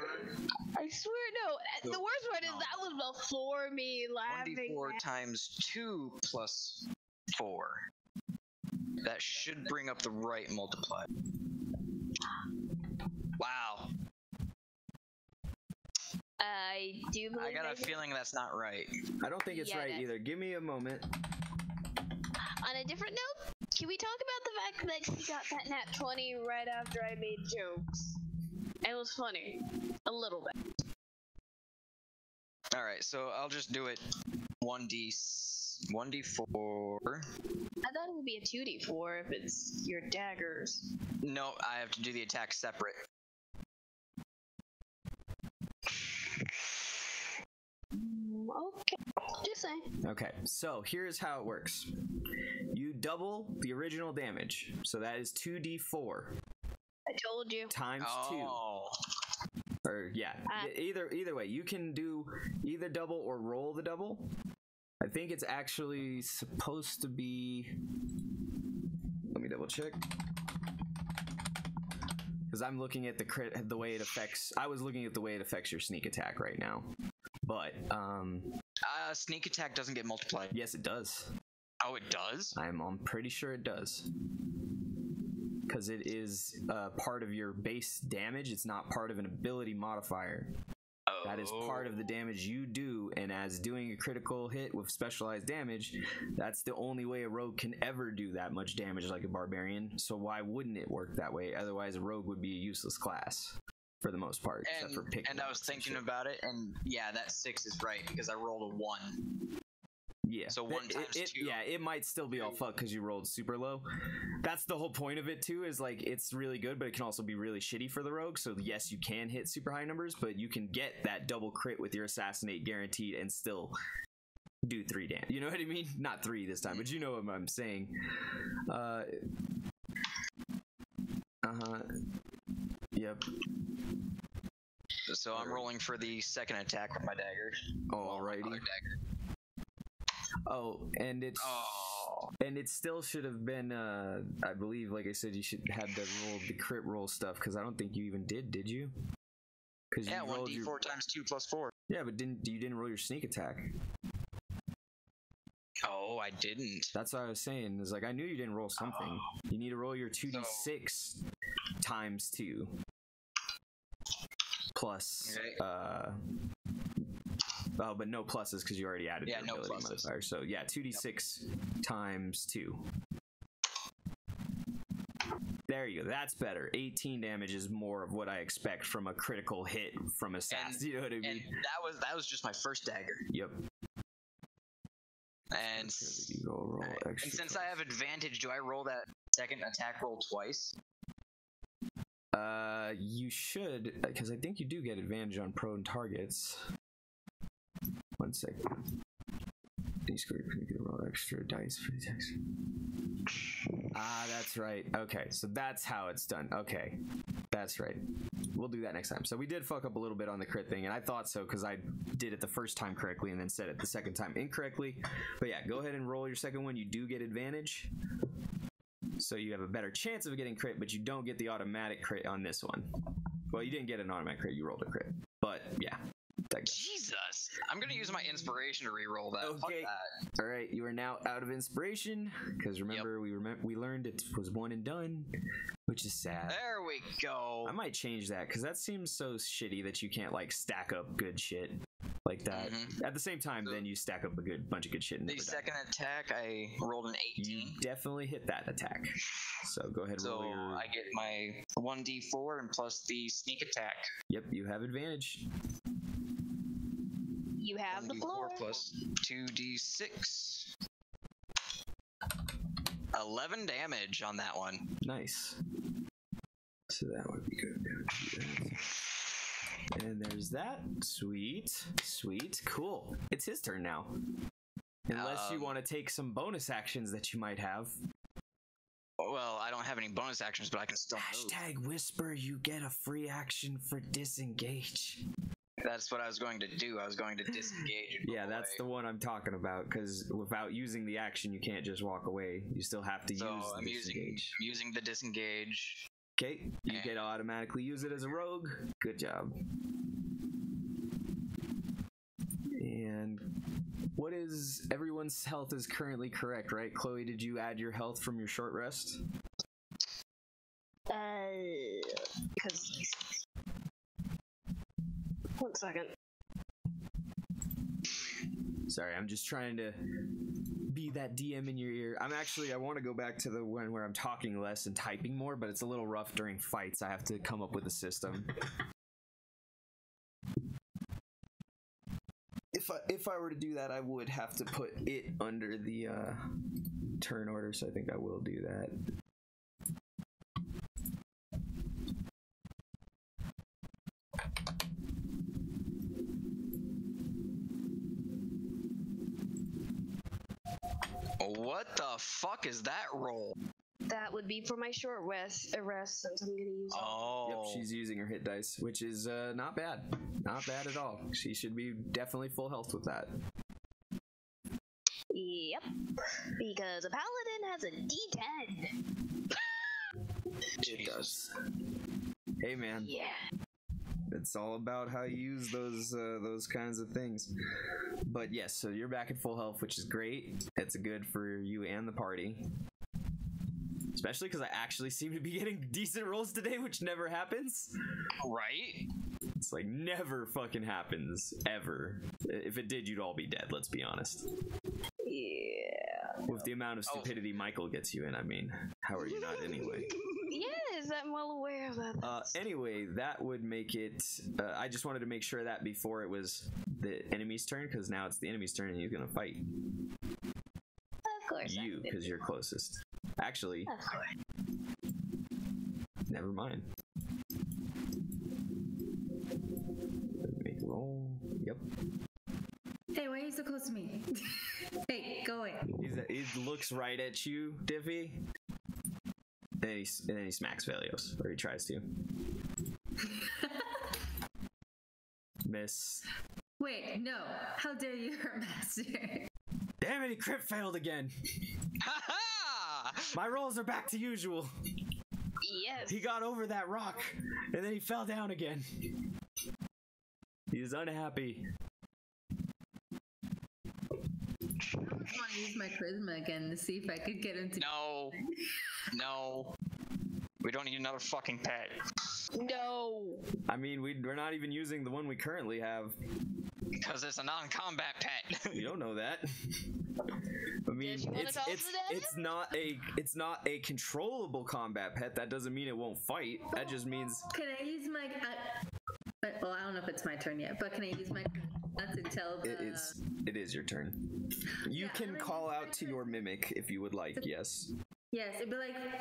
I swear, no. The worst part is that was before me laughing. one d four times two plus four. That should bring up the right multiplier. Wow. I do believe I got a feeling that's not right. I don't think it's yeah, right either. Give me a moment. On a different note, can we talk about the fact that she got that nat twenty right after I made jokes? It was funny. A little bit. Alright, so I'll just do it one d four. I thought it would be a two d four if it's your daggers. No, I have to do the attack separate. Okay, just say. Okay, so here's how it works. You double the original damage, so that is two d four. I told you. Times oh. two. Or yeah, uh, either either way, you can do either double or roll the double. I think it's actually supposed to be. Let me double check. Because I'm looking at the crit, the way it affects. I was looking at the way it affects your sneak attack right now. But, um... Uh, sneak attack doesn't get multiplied. Yes, it does. Oh, it does? I'm, I'm pretty sure it does. Because it is uh, part of your base damage. It's not part of an ability modifier. Oh. That is part of the damage you do, and as doing a critical hit with specialized damage, that's the only way a rogue can ever do that much damage like a barbarian. So why wouldn't it work that way? Otherwise, a rogue would be a useless class. For the most part, and, except for picking. And I was thinking about it, and yeah, that six is right because I rolled a one. Yeah. So one it, times it, two. Yeah, it might still be all fucked because you rolled super low. That's the whole point of it too. Is like it's really good, but it can also be really shitty for the rogue. So yes, you can hit super high numbers, but you can get that double crit with your assassinate guaranteed, and still do three damage. You know what I mean? Not three this time, but you know what I'm saying. Uh. Uh huh. Yep. So I'm rolling for the second attack with my dagger. Oh, alrighty. Dagger. Oh, and it's oh. and it still should have been. Uh, I believe, like I said, you should have the roll the crit roll stuff because I don't think you even did. Did you? Because yeah, one d four times two plus four. Yeah, but didn't you didn't roll your sneak attack? Oh, I didn't. That's what I was saying. Is like I knew you didn't roll something. Oh. You need to roll your two d six times two. Plus, okay. uh, oh, but no pluses because you already added yeah, your ability no modifier. So yeah, two d six yep. times two. There you go. That's better. eighteen damage is more of what I expect from a critical hit from assassin. You know what I mean? And that was that was just my first dagger. Yep. And, sure roll right. and since twice. I have advantage, do I roll that second attack roll twice? Uh, you should, because I think you do get advantage on prone targets. One second. D-squared, you can roll extra dice for the text. Ah, that's right. Okay, so that's how it's done. Okay, that's right. We'll do that next time. So we did fuck up a little bit on the crit thing, and I thought so because I did it the first time correctly and then said it the second time incorrectly. But yeah, go ahead and roll your second one. You do get advantage. So you have a better chance of getting crit, but you don't get the automatic crit on this one. Well, you didn't get an automatic crit, you rolled a crit. But, yeah. Jesus! I'm gonna use my inspiration to reroll that. Okay. That. Alright, you are now out of inspiration, because remember, yep. we rem we learned it was one and done, which is sad. There we go! I might change that, because that seems so shitty that you can't, like, stack up good shit like that. Mm-hmm. At the same time, so then you stack up a good bunch of good shit. And the second die. attack, I rolled an eighteen. You definitely hit that attack. So go ahead and so roll your... So I get my one d four and plus the sneak attack. Yep, you have advantage. You have the floor. one d four plus two d six. eleven damage on that one. Nice. So that would be good. And there's that. Sweet. Sweet. Cool. It's his turn now. Unless um, you want to take some bonus actions that you might have. well, I don't have any bonus actions, but I can still hashtag move. Whisper. You get a free action for disengage. That's what I was going to do. I was going to disengage. And yeah, that's away. The one I'm talking about. Because without using the action, you can't just walk away. You still have to so use the I'm disengage. Using, using the disengage. Okay, you and... get to automatically use it as a rogue. Good job. And what is everyone's health is currently correct, right? Chloe, did you add your health from your short rest? Uh, because. One second. Sorry, I'm just trying to be that D M in your ear. I'm actually, I want to go back to the one where I'm talking less and typing more, but it's a little rough during fights. I have to come up with a system. If I, if I were to do that, I would have to put it under the uh, turn order, so I think I will do that. What the fuck is that roll? That would be for my short rest, rest since I'm gonna use. Oh. It. Yep, she's using her hit dice, which is uh, not bad, not bad at all. She should be definitely full health with that. Yep, because a paladin has a D ten. It does. Hey man. Yeah. It's all about how you use those uh, those kinds of things. But yes, so you're back at full health, which is great. It's good for you and the party. Especially because I actually seem to be getting decent rolls today, which never happens. Right? It's like never fucking happens. Ever. If it did, you'd all be dead, let's be honest. Yeah. With the amount of stupidity oh. Michael gets you in, I mean. How are you not anyway? Yes, I'm well aware of that. Uh, anyway, that would make it... Uh, I just wanted to make sure that before it was the enemy's turn, because now it's the enemy's turn and he's going to fight. Of course. You, because you're closest. Actually, of course. Never mind. Make a roll. Yep. Hey, why are you so close to me? Hey, go away. He's a, he looks right at you, Diffy. And then, he, and then he smacks Velios, or he tries to. Miss. Wait, no. How dare you hurt Master? Damn it, he crit failed again. My rolls are back to usual. Yes. He got over that rock, and then he fell down again. He's unhappy. I just want to use my charisma again to see if I could get him to. No. No. We don't need another fucking pet. No. I mean, we, we're not even using the one we currently have. Because it's a non-combat pet. You don't know that. I mean, it's, it's, it's, not a, it's not a controllable combat pet. That doesn't mean it won't fight. That just means... Can I use my... Uh, well, I don't know if it's my turn yet, but can I use my... That's until the... It is, it is your turn. You yeah, can call out to your mimic if you would like, the, yes. Yes, it'd be like, Boo's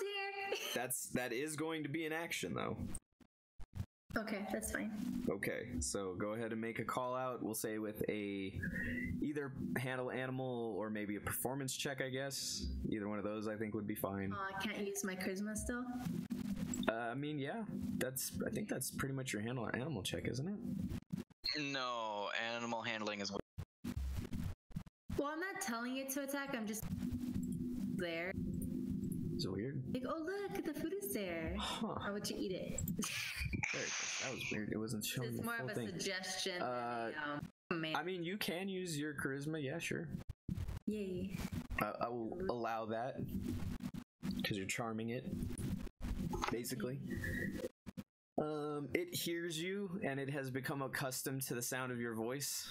here! That's, that is going to be an action, though. Okay, that's fine. Okay, so go ahead and make a call out. We'll say with a, either handle animal or maybe a performance check, I guess. Either one of those, I think, would be fine. Oh, I can't use my charisma still? Uh, I mean, yeah. That's, I think that's pretty much your handle or animal check, isn't it? No, animal handling is weird. Well, I'm not telling it to attack, I'm just there. Is it weird? Like, oh look, the food is there. Huh. How would you eat it? There it goes. That was weird. It wasn't showing it's the more of a thing. Suggestion. Uh, than, um, I mean, you can use your charisma, yeah, sure. Yay. Uh, I will allow that, because you're charming it, basically. Um, it hears you, and it has become accustomed to the sound of your voice.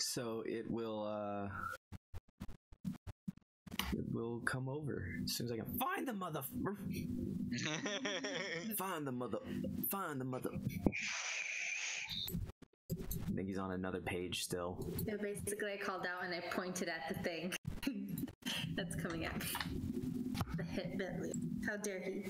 So it will, uh... It will come over as soon as I can. Find the mother... Find the mother... Find the mother... I think he's on another page still. Yeah, basically I called out and I pointed at the thing. That's coming at me. The hit Bentley. How dare he.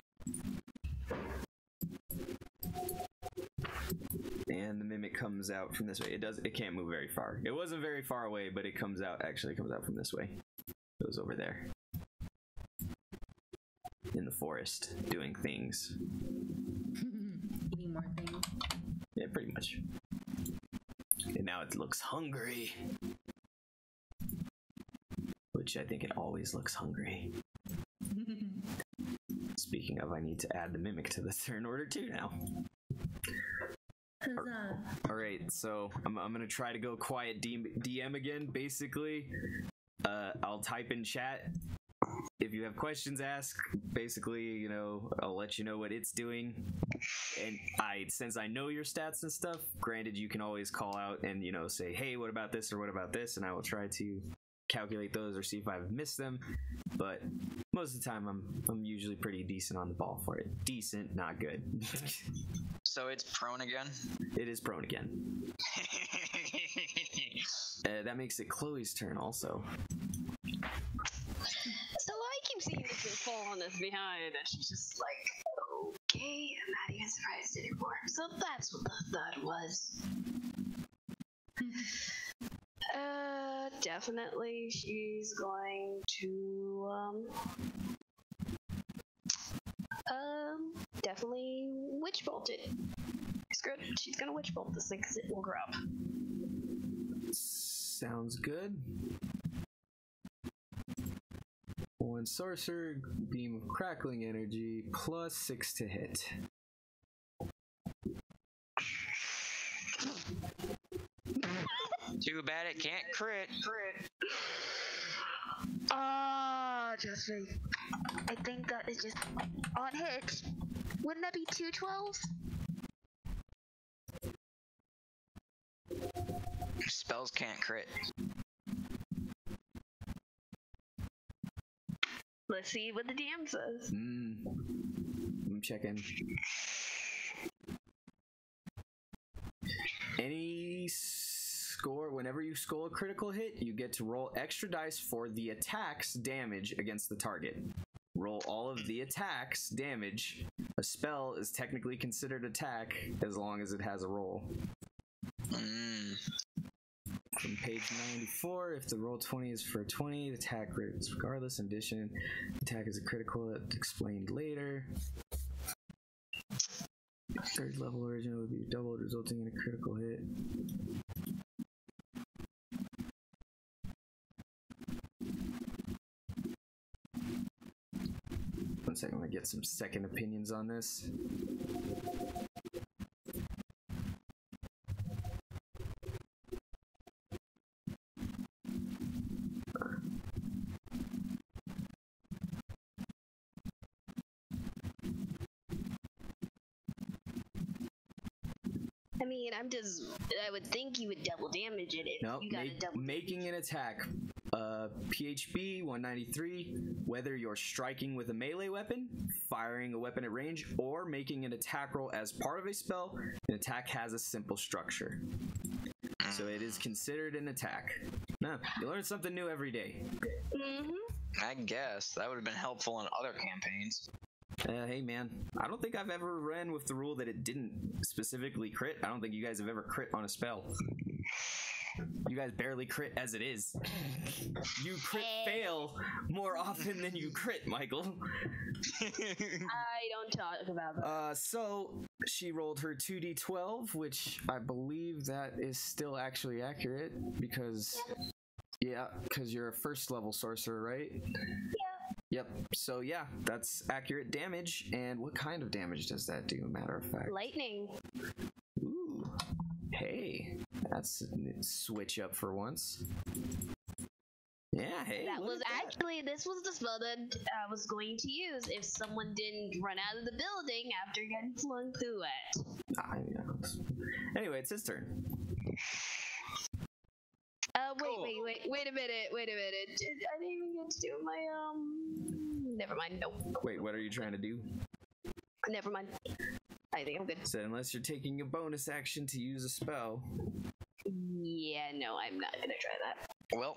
And the mimic comes out from this way. It does. It can't move very far. It wasn't very far away, but it comes out. Actually, it comes out from this way. It goes over there. in the forest doing things. Eating more things. Yeah, pretty much. And now it looks hungry. Which I think it always looks hungry. Speaking of, I need to add the mimic to the turn order too now. Huzzah. All right, so I'm, I'm gonna try to go quiet D M again. Basically, uh, I'll type in chat. If you have questions, ask. Basically, you know, I'll let you know what it's doing. And I, since I know your stats and stuff, granted, you can always call out and, you know, say, hey, what about this or what about this? And I will try to calculate those or see if I've missed them. But most of the time, I'm I'm usually pretty decent on the ball for it. Decent, not good. So it's prone again? It is prone again. uh, that makes it Chloe's turn also. So I keep seeing this fall us behind, and she's just like, okay, I'm not even surprised anymore. So that's what the thought was. Uh, definitely she's going to, um, um, definitely witch bolt it. Screw it. She's gonna witch bolt this thing because it will grow up. Sounds good. One sorcerer, beam of crackling energy, plus six to hit. Too bad it can't crit. Crit. Ah, oh, just me. I think that is just on hit. Wouldn't that be two twelves? Spells can't crit. Let's see what the D M says. Mm. I'm checking. Any score, whenever you score a critical hit, you get to roll extra dice for the attack's damage against the target. Roll all of the attack's damage. A spell is technically considered attack as long as it has a roll. Mm. From page ninety-four, if the roll twenty is for twenty, the attack rate is regardless. In addition, attack is a critical, that's explained later. Third level original would be doubled, resulting in a critical hit. One second, I'm gonna get some second opinions on this. I mean, I'm just, I would think you would double damage it if nope, you got make, a double making damage. An attack. Uh, P H B one ninety-three, whether you're striking with a melee weapon, firing a weapon at range, or making an attack roll as part of a spell, an attack has a simple structure. So it is considered an attack. No, you learn something new every day. Mm-hmm. I guess. That would have been helpful in other campaigns. Uh, hey man, I don't think I've ever ran with the rule that it didn't specifically crit. I don't think you guys have ever crit on a spell. You guys barely crit as it is. You crit fail more often than you crit, Michael. I don't talk about that. Uh, so she rolled her two D twelve, which I believe that is still actually accurate because, yeah, because you're a first level sorcerer, right? Yeah. Yep, so yeah, that's accurate damage. And what kind of damage does that do, matter of fact? Lightning. Ooh, hey, that's a switch up for once. Yeah, hey, that was actually, this was the spell that I was going to use if someone didn't run out of the building after getting flung through it. I know. Anyway, it's his turn. Uh, wait, cool. wait, wait, wait a minute, wait a minute. I didn't even get to do my, um... Never mind, nope. Wait, what are you trying to do? Never mind. I think I'm good. So unless you're taking a bonus action to use a spell... Yeah, no, I'm not gonna try that. Well,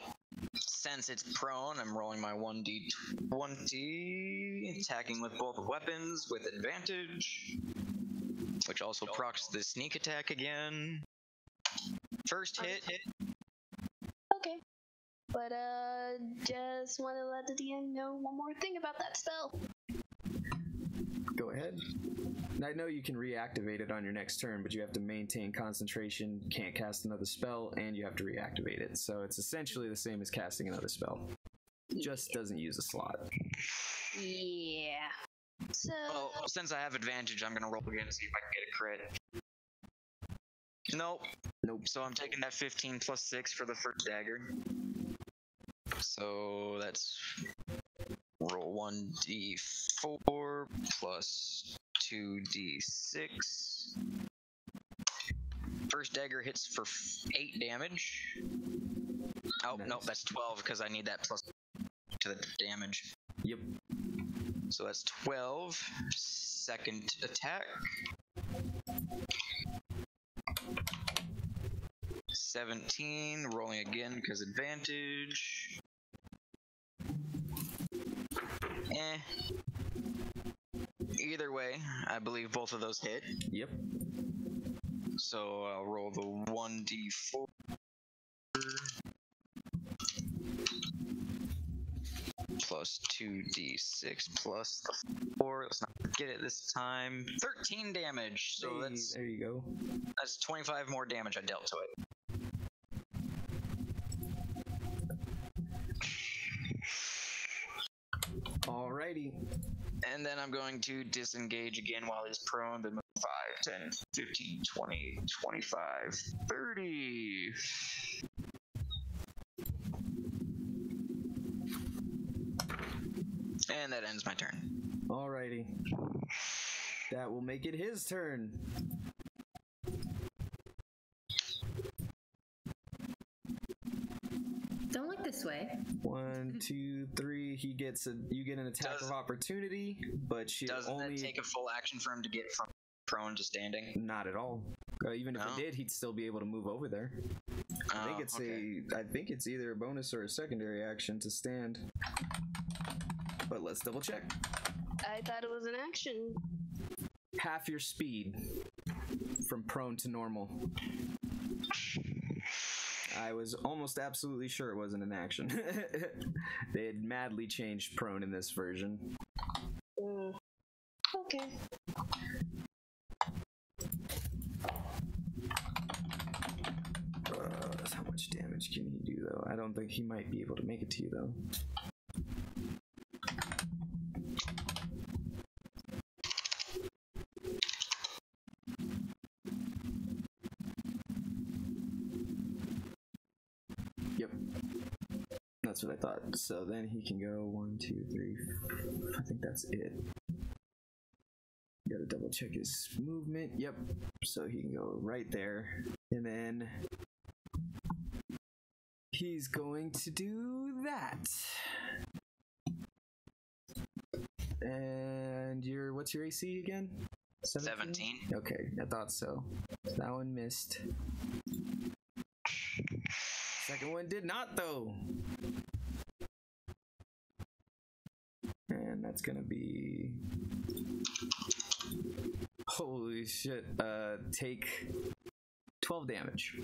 since it's prone, I'm rolling my one D twenty, attacking with both weapons with advantage, which also procs the sneak attack again. First hit... hit. Okay, but uh, just want to let the D M know one more thing about that spell. go ahead. And I know you can reactivate it on your next turn, but you have to maintain concentration, can't cast another spell, and you have to reactivate it. So it's essentially the same as casting another spell. Just doesn't use a slot. Yeah. So well, since I have advantage, I'm gonna roll again to see if I can get a crit. Nope. Nope. So I'm taking that fifteen plus six for the first dagger. So that's roll one d four plus two d six. First dagger hits for eight damage. Oh, nice. Nope, that's twelve because I need that plus to the damage. Yep. So that's twelve. Second attack. seventeen, rolling again because advantage. Eh. Either way, I believe both of those hit. Yep. So I'll roll the one d four. Plus two d six plus the four. Let's not get it this time. thirteen damage. So hey, that's, there you go. That's twenty-five more damage I dealt to it. Alrighty. And then I'm going to disengage again while he's prone. Then move five, ten, fifteen, twenty, twenty-five, thirty. And that ends my turn. Alrighty. That will make it his turn. Don't look this way. One, two, three. He gets a. You get an attack doesn't, of opportunity, but she doesn't only, that take a full action for him to get from prone to standing? Not at all. Uh, even no. if it did, he'd still be able to move over there. I oh, think it's okay. a. I think it's either a bonus or a secondary action to stand. But let's double check. I thought it was an action. Half your speed from prone to normal. I was almost absolutely sure it wasn't an action. They had madly changed prone in this version. Mm. Okay. Uh, how much damage can he do, though? I don't think he might be able to make it to you, though. That's what I thought. So then he can go one, two, three. I think that's it. Gotta double check his movement. Yep. So he can go right there. And then he's going to do that. And your, what's your A C again? seventeen? seventeen. Okay, I thought so. That one missed. Second one did not, though. And that's gonna be... Holy shit. Uh, take twelve damage.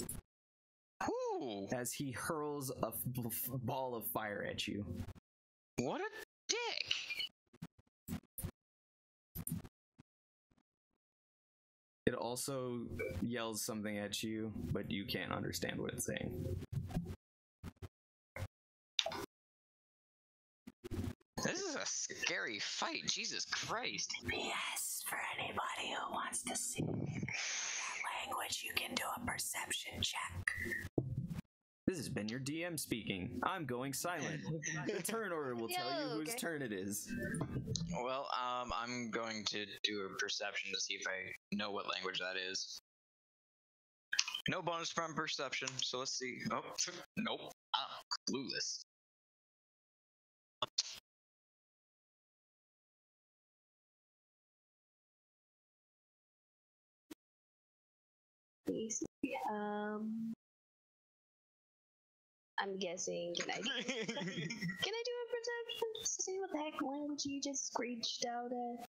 Ooh. As he hurls a f f ball of fire at you. What a dick! It also yells something at you, but you can't understand what it's saying. This is a scary fight, Jesus Christ. P S for anybody who wants to see that language, you can do a perception check. This has been your D M speaking. I'm going silent. Your turn order will tell Yo, you whose okay. turn it is. Well, um, I'm going to do a perception to see if I know what language that is. No bonus from perception, so let's see. Oh, nope. I'm clueless. Um, I'm guessing. Can I do a perception? Can I do a perception to see what the heck language you just screeched out at?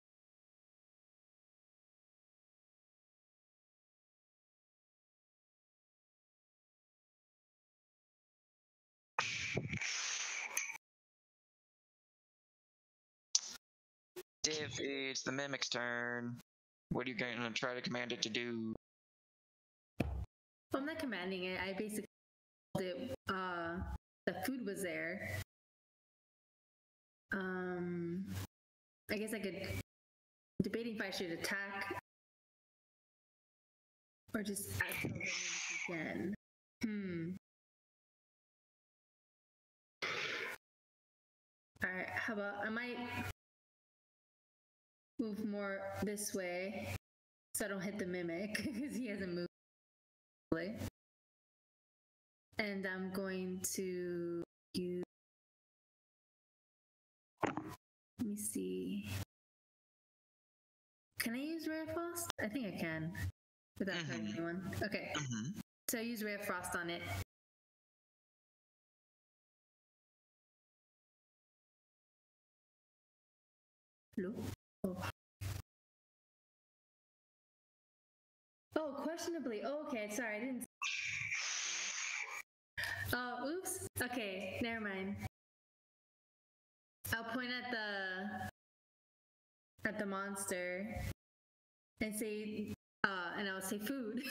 Div, it's the mimic's turn. What are you going to try to command it to do? I'm not commanding it. I basically told it uh, the food was there. Um, I guess I could... Debating if I should attack or just act on the again. Hmm. Alright, how about I might move more this way so I don't hit the mimic because he hasn't moved. And I'm going to use. Let me see. Can I use Ray of Frost? I think I can. Without mm-hmm. hurting anyone. Okay. Mm-hmm. So I use Ray of Frost on it. Hello? Oh. Oh, questionably. Oh, okay. Sorry, I didn't. Oh, uh, oops. Okay, never mind. I'll point at the at the monster and say, uh, and I'll say food.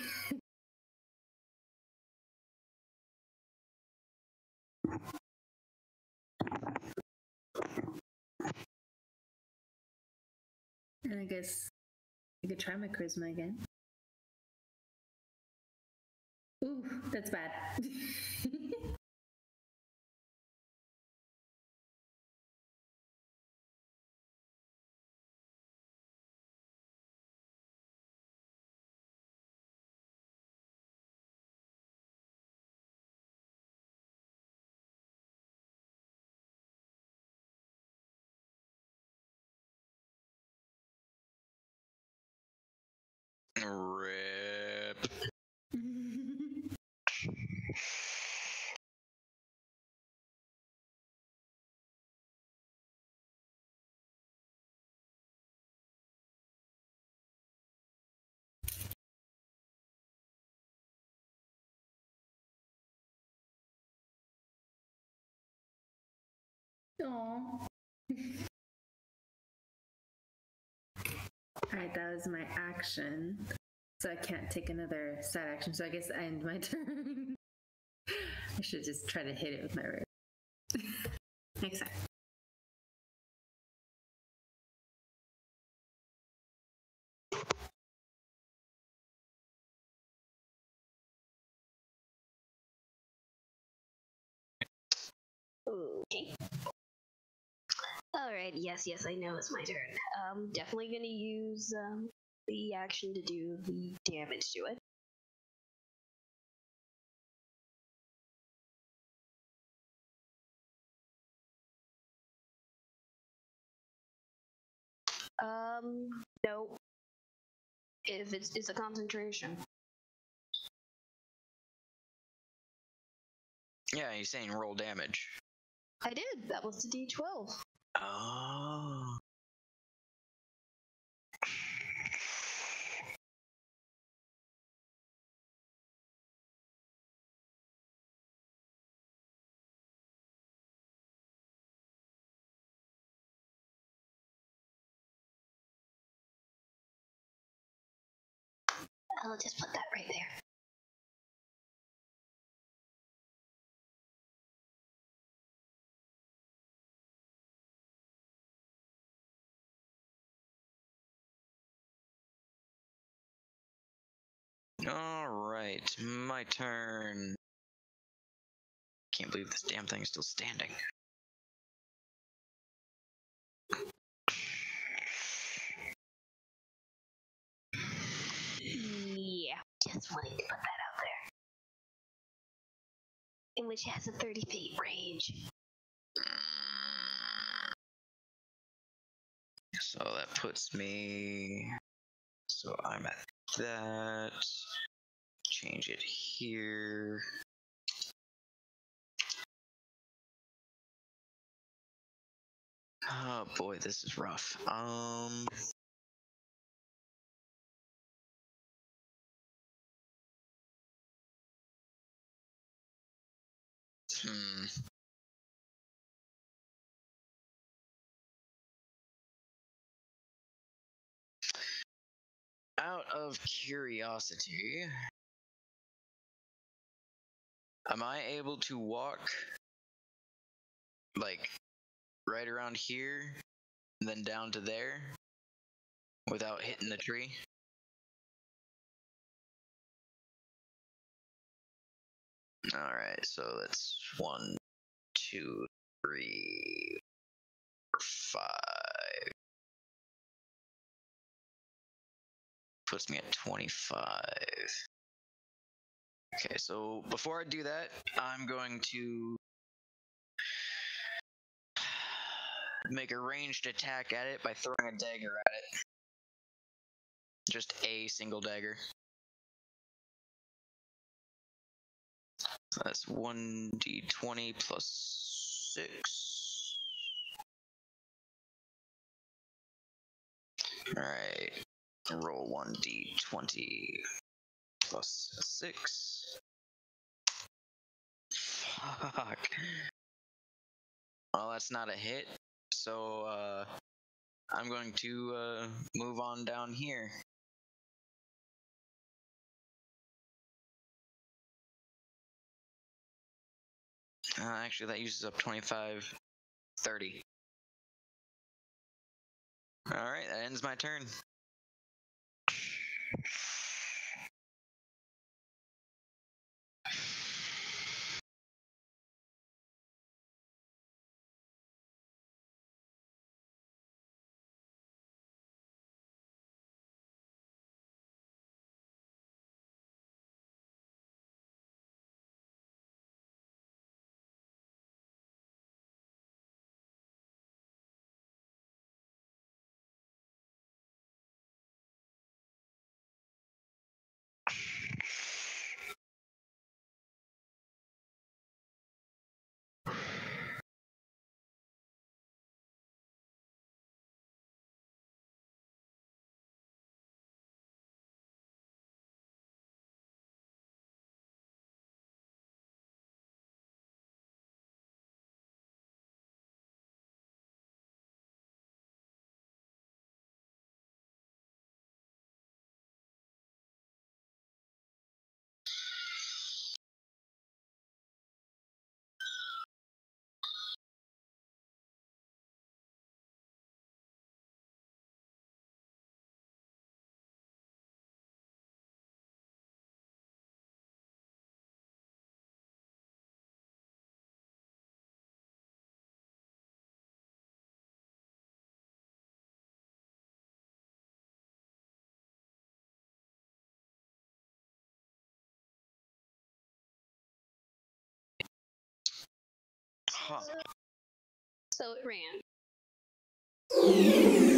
And I guess I could try my charisma again. Ooh, that's bad. Aww. Alright, that was my action. So I can't take another side action, so I guess I end my turn. I should just try to hit it with my rope. Next time. Okay. Alright, yes, yes, I know it's my turn. I'm definitely going to use um, the action to do the damage to it. Um, no. If it's, it's a concentration. Yeah, he's saying roll damage. I did. That was the D twelve. Oh. I'll just put that right there. Alright, my turn. Can't believe this damn thing's still standing. Yeah, just wanted to put that out there. In which it has a thirty feet range. So that puts me... So I'm at that. Change it here. Oh boy, this is rough. Um. Hmm. out of curiosity, am I able to walk, like, right around here, and then down to there, without hitting the tree? Alright, so that's one, two, three, four, five. Puts me at twenty-five. Okay, so before I do that, I'm going to make a ranged attack at it by throwing a dagger at it. Just a single dagger. So that's one d twenty plus six. Alright, roll one d twenty plus six. Fuck. Well, that's not a hit, so uh, I'm going to uh, move on down here. Uh, actually, that uses up twenty-five, thirty. Alright, that ends my turn. Huh. So it ran.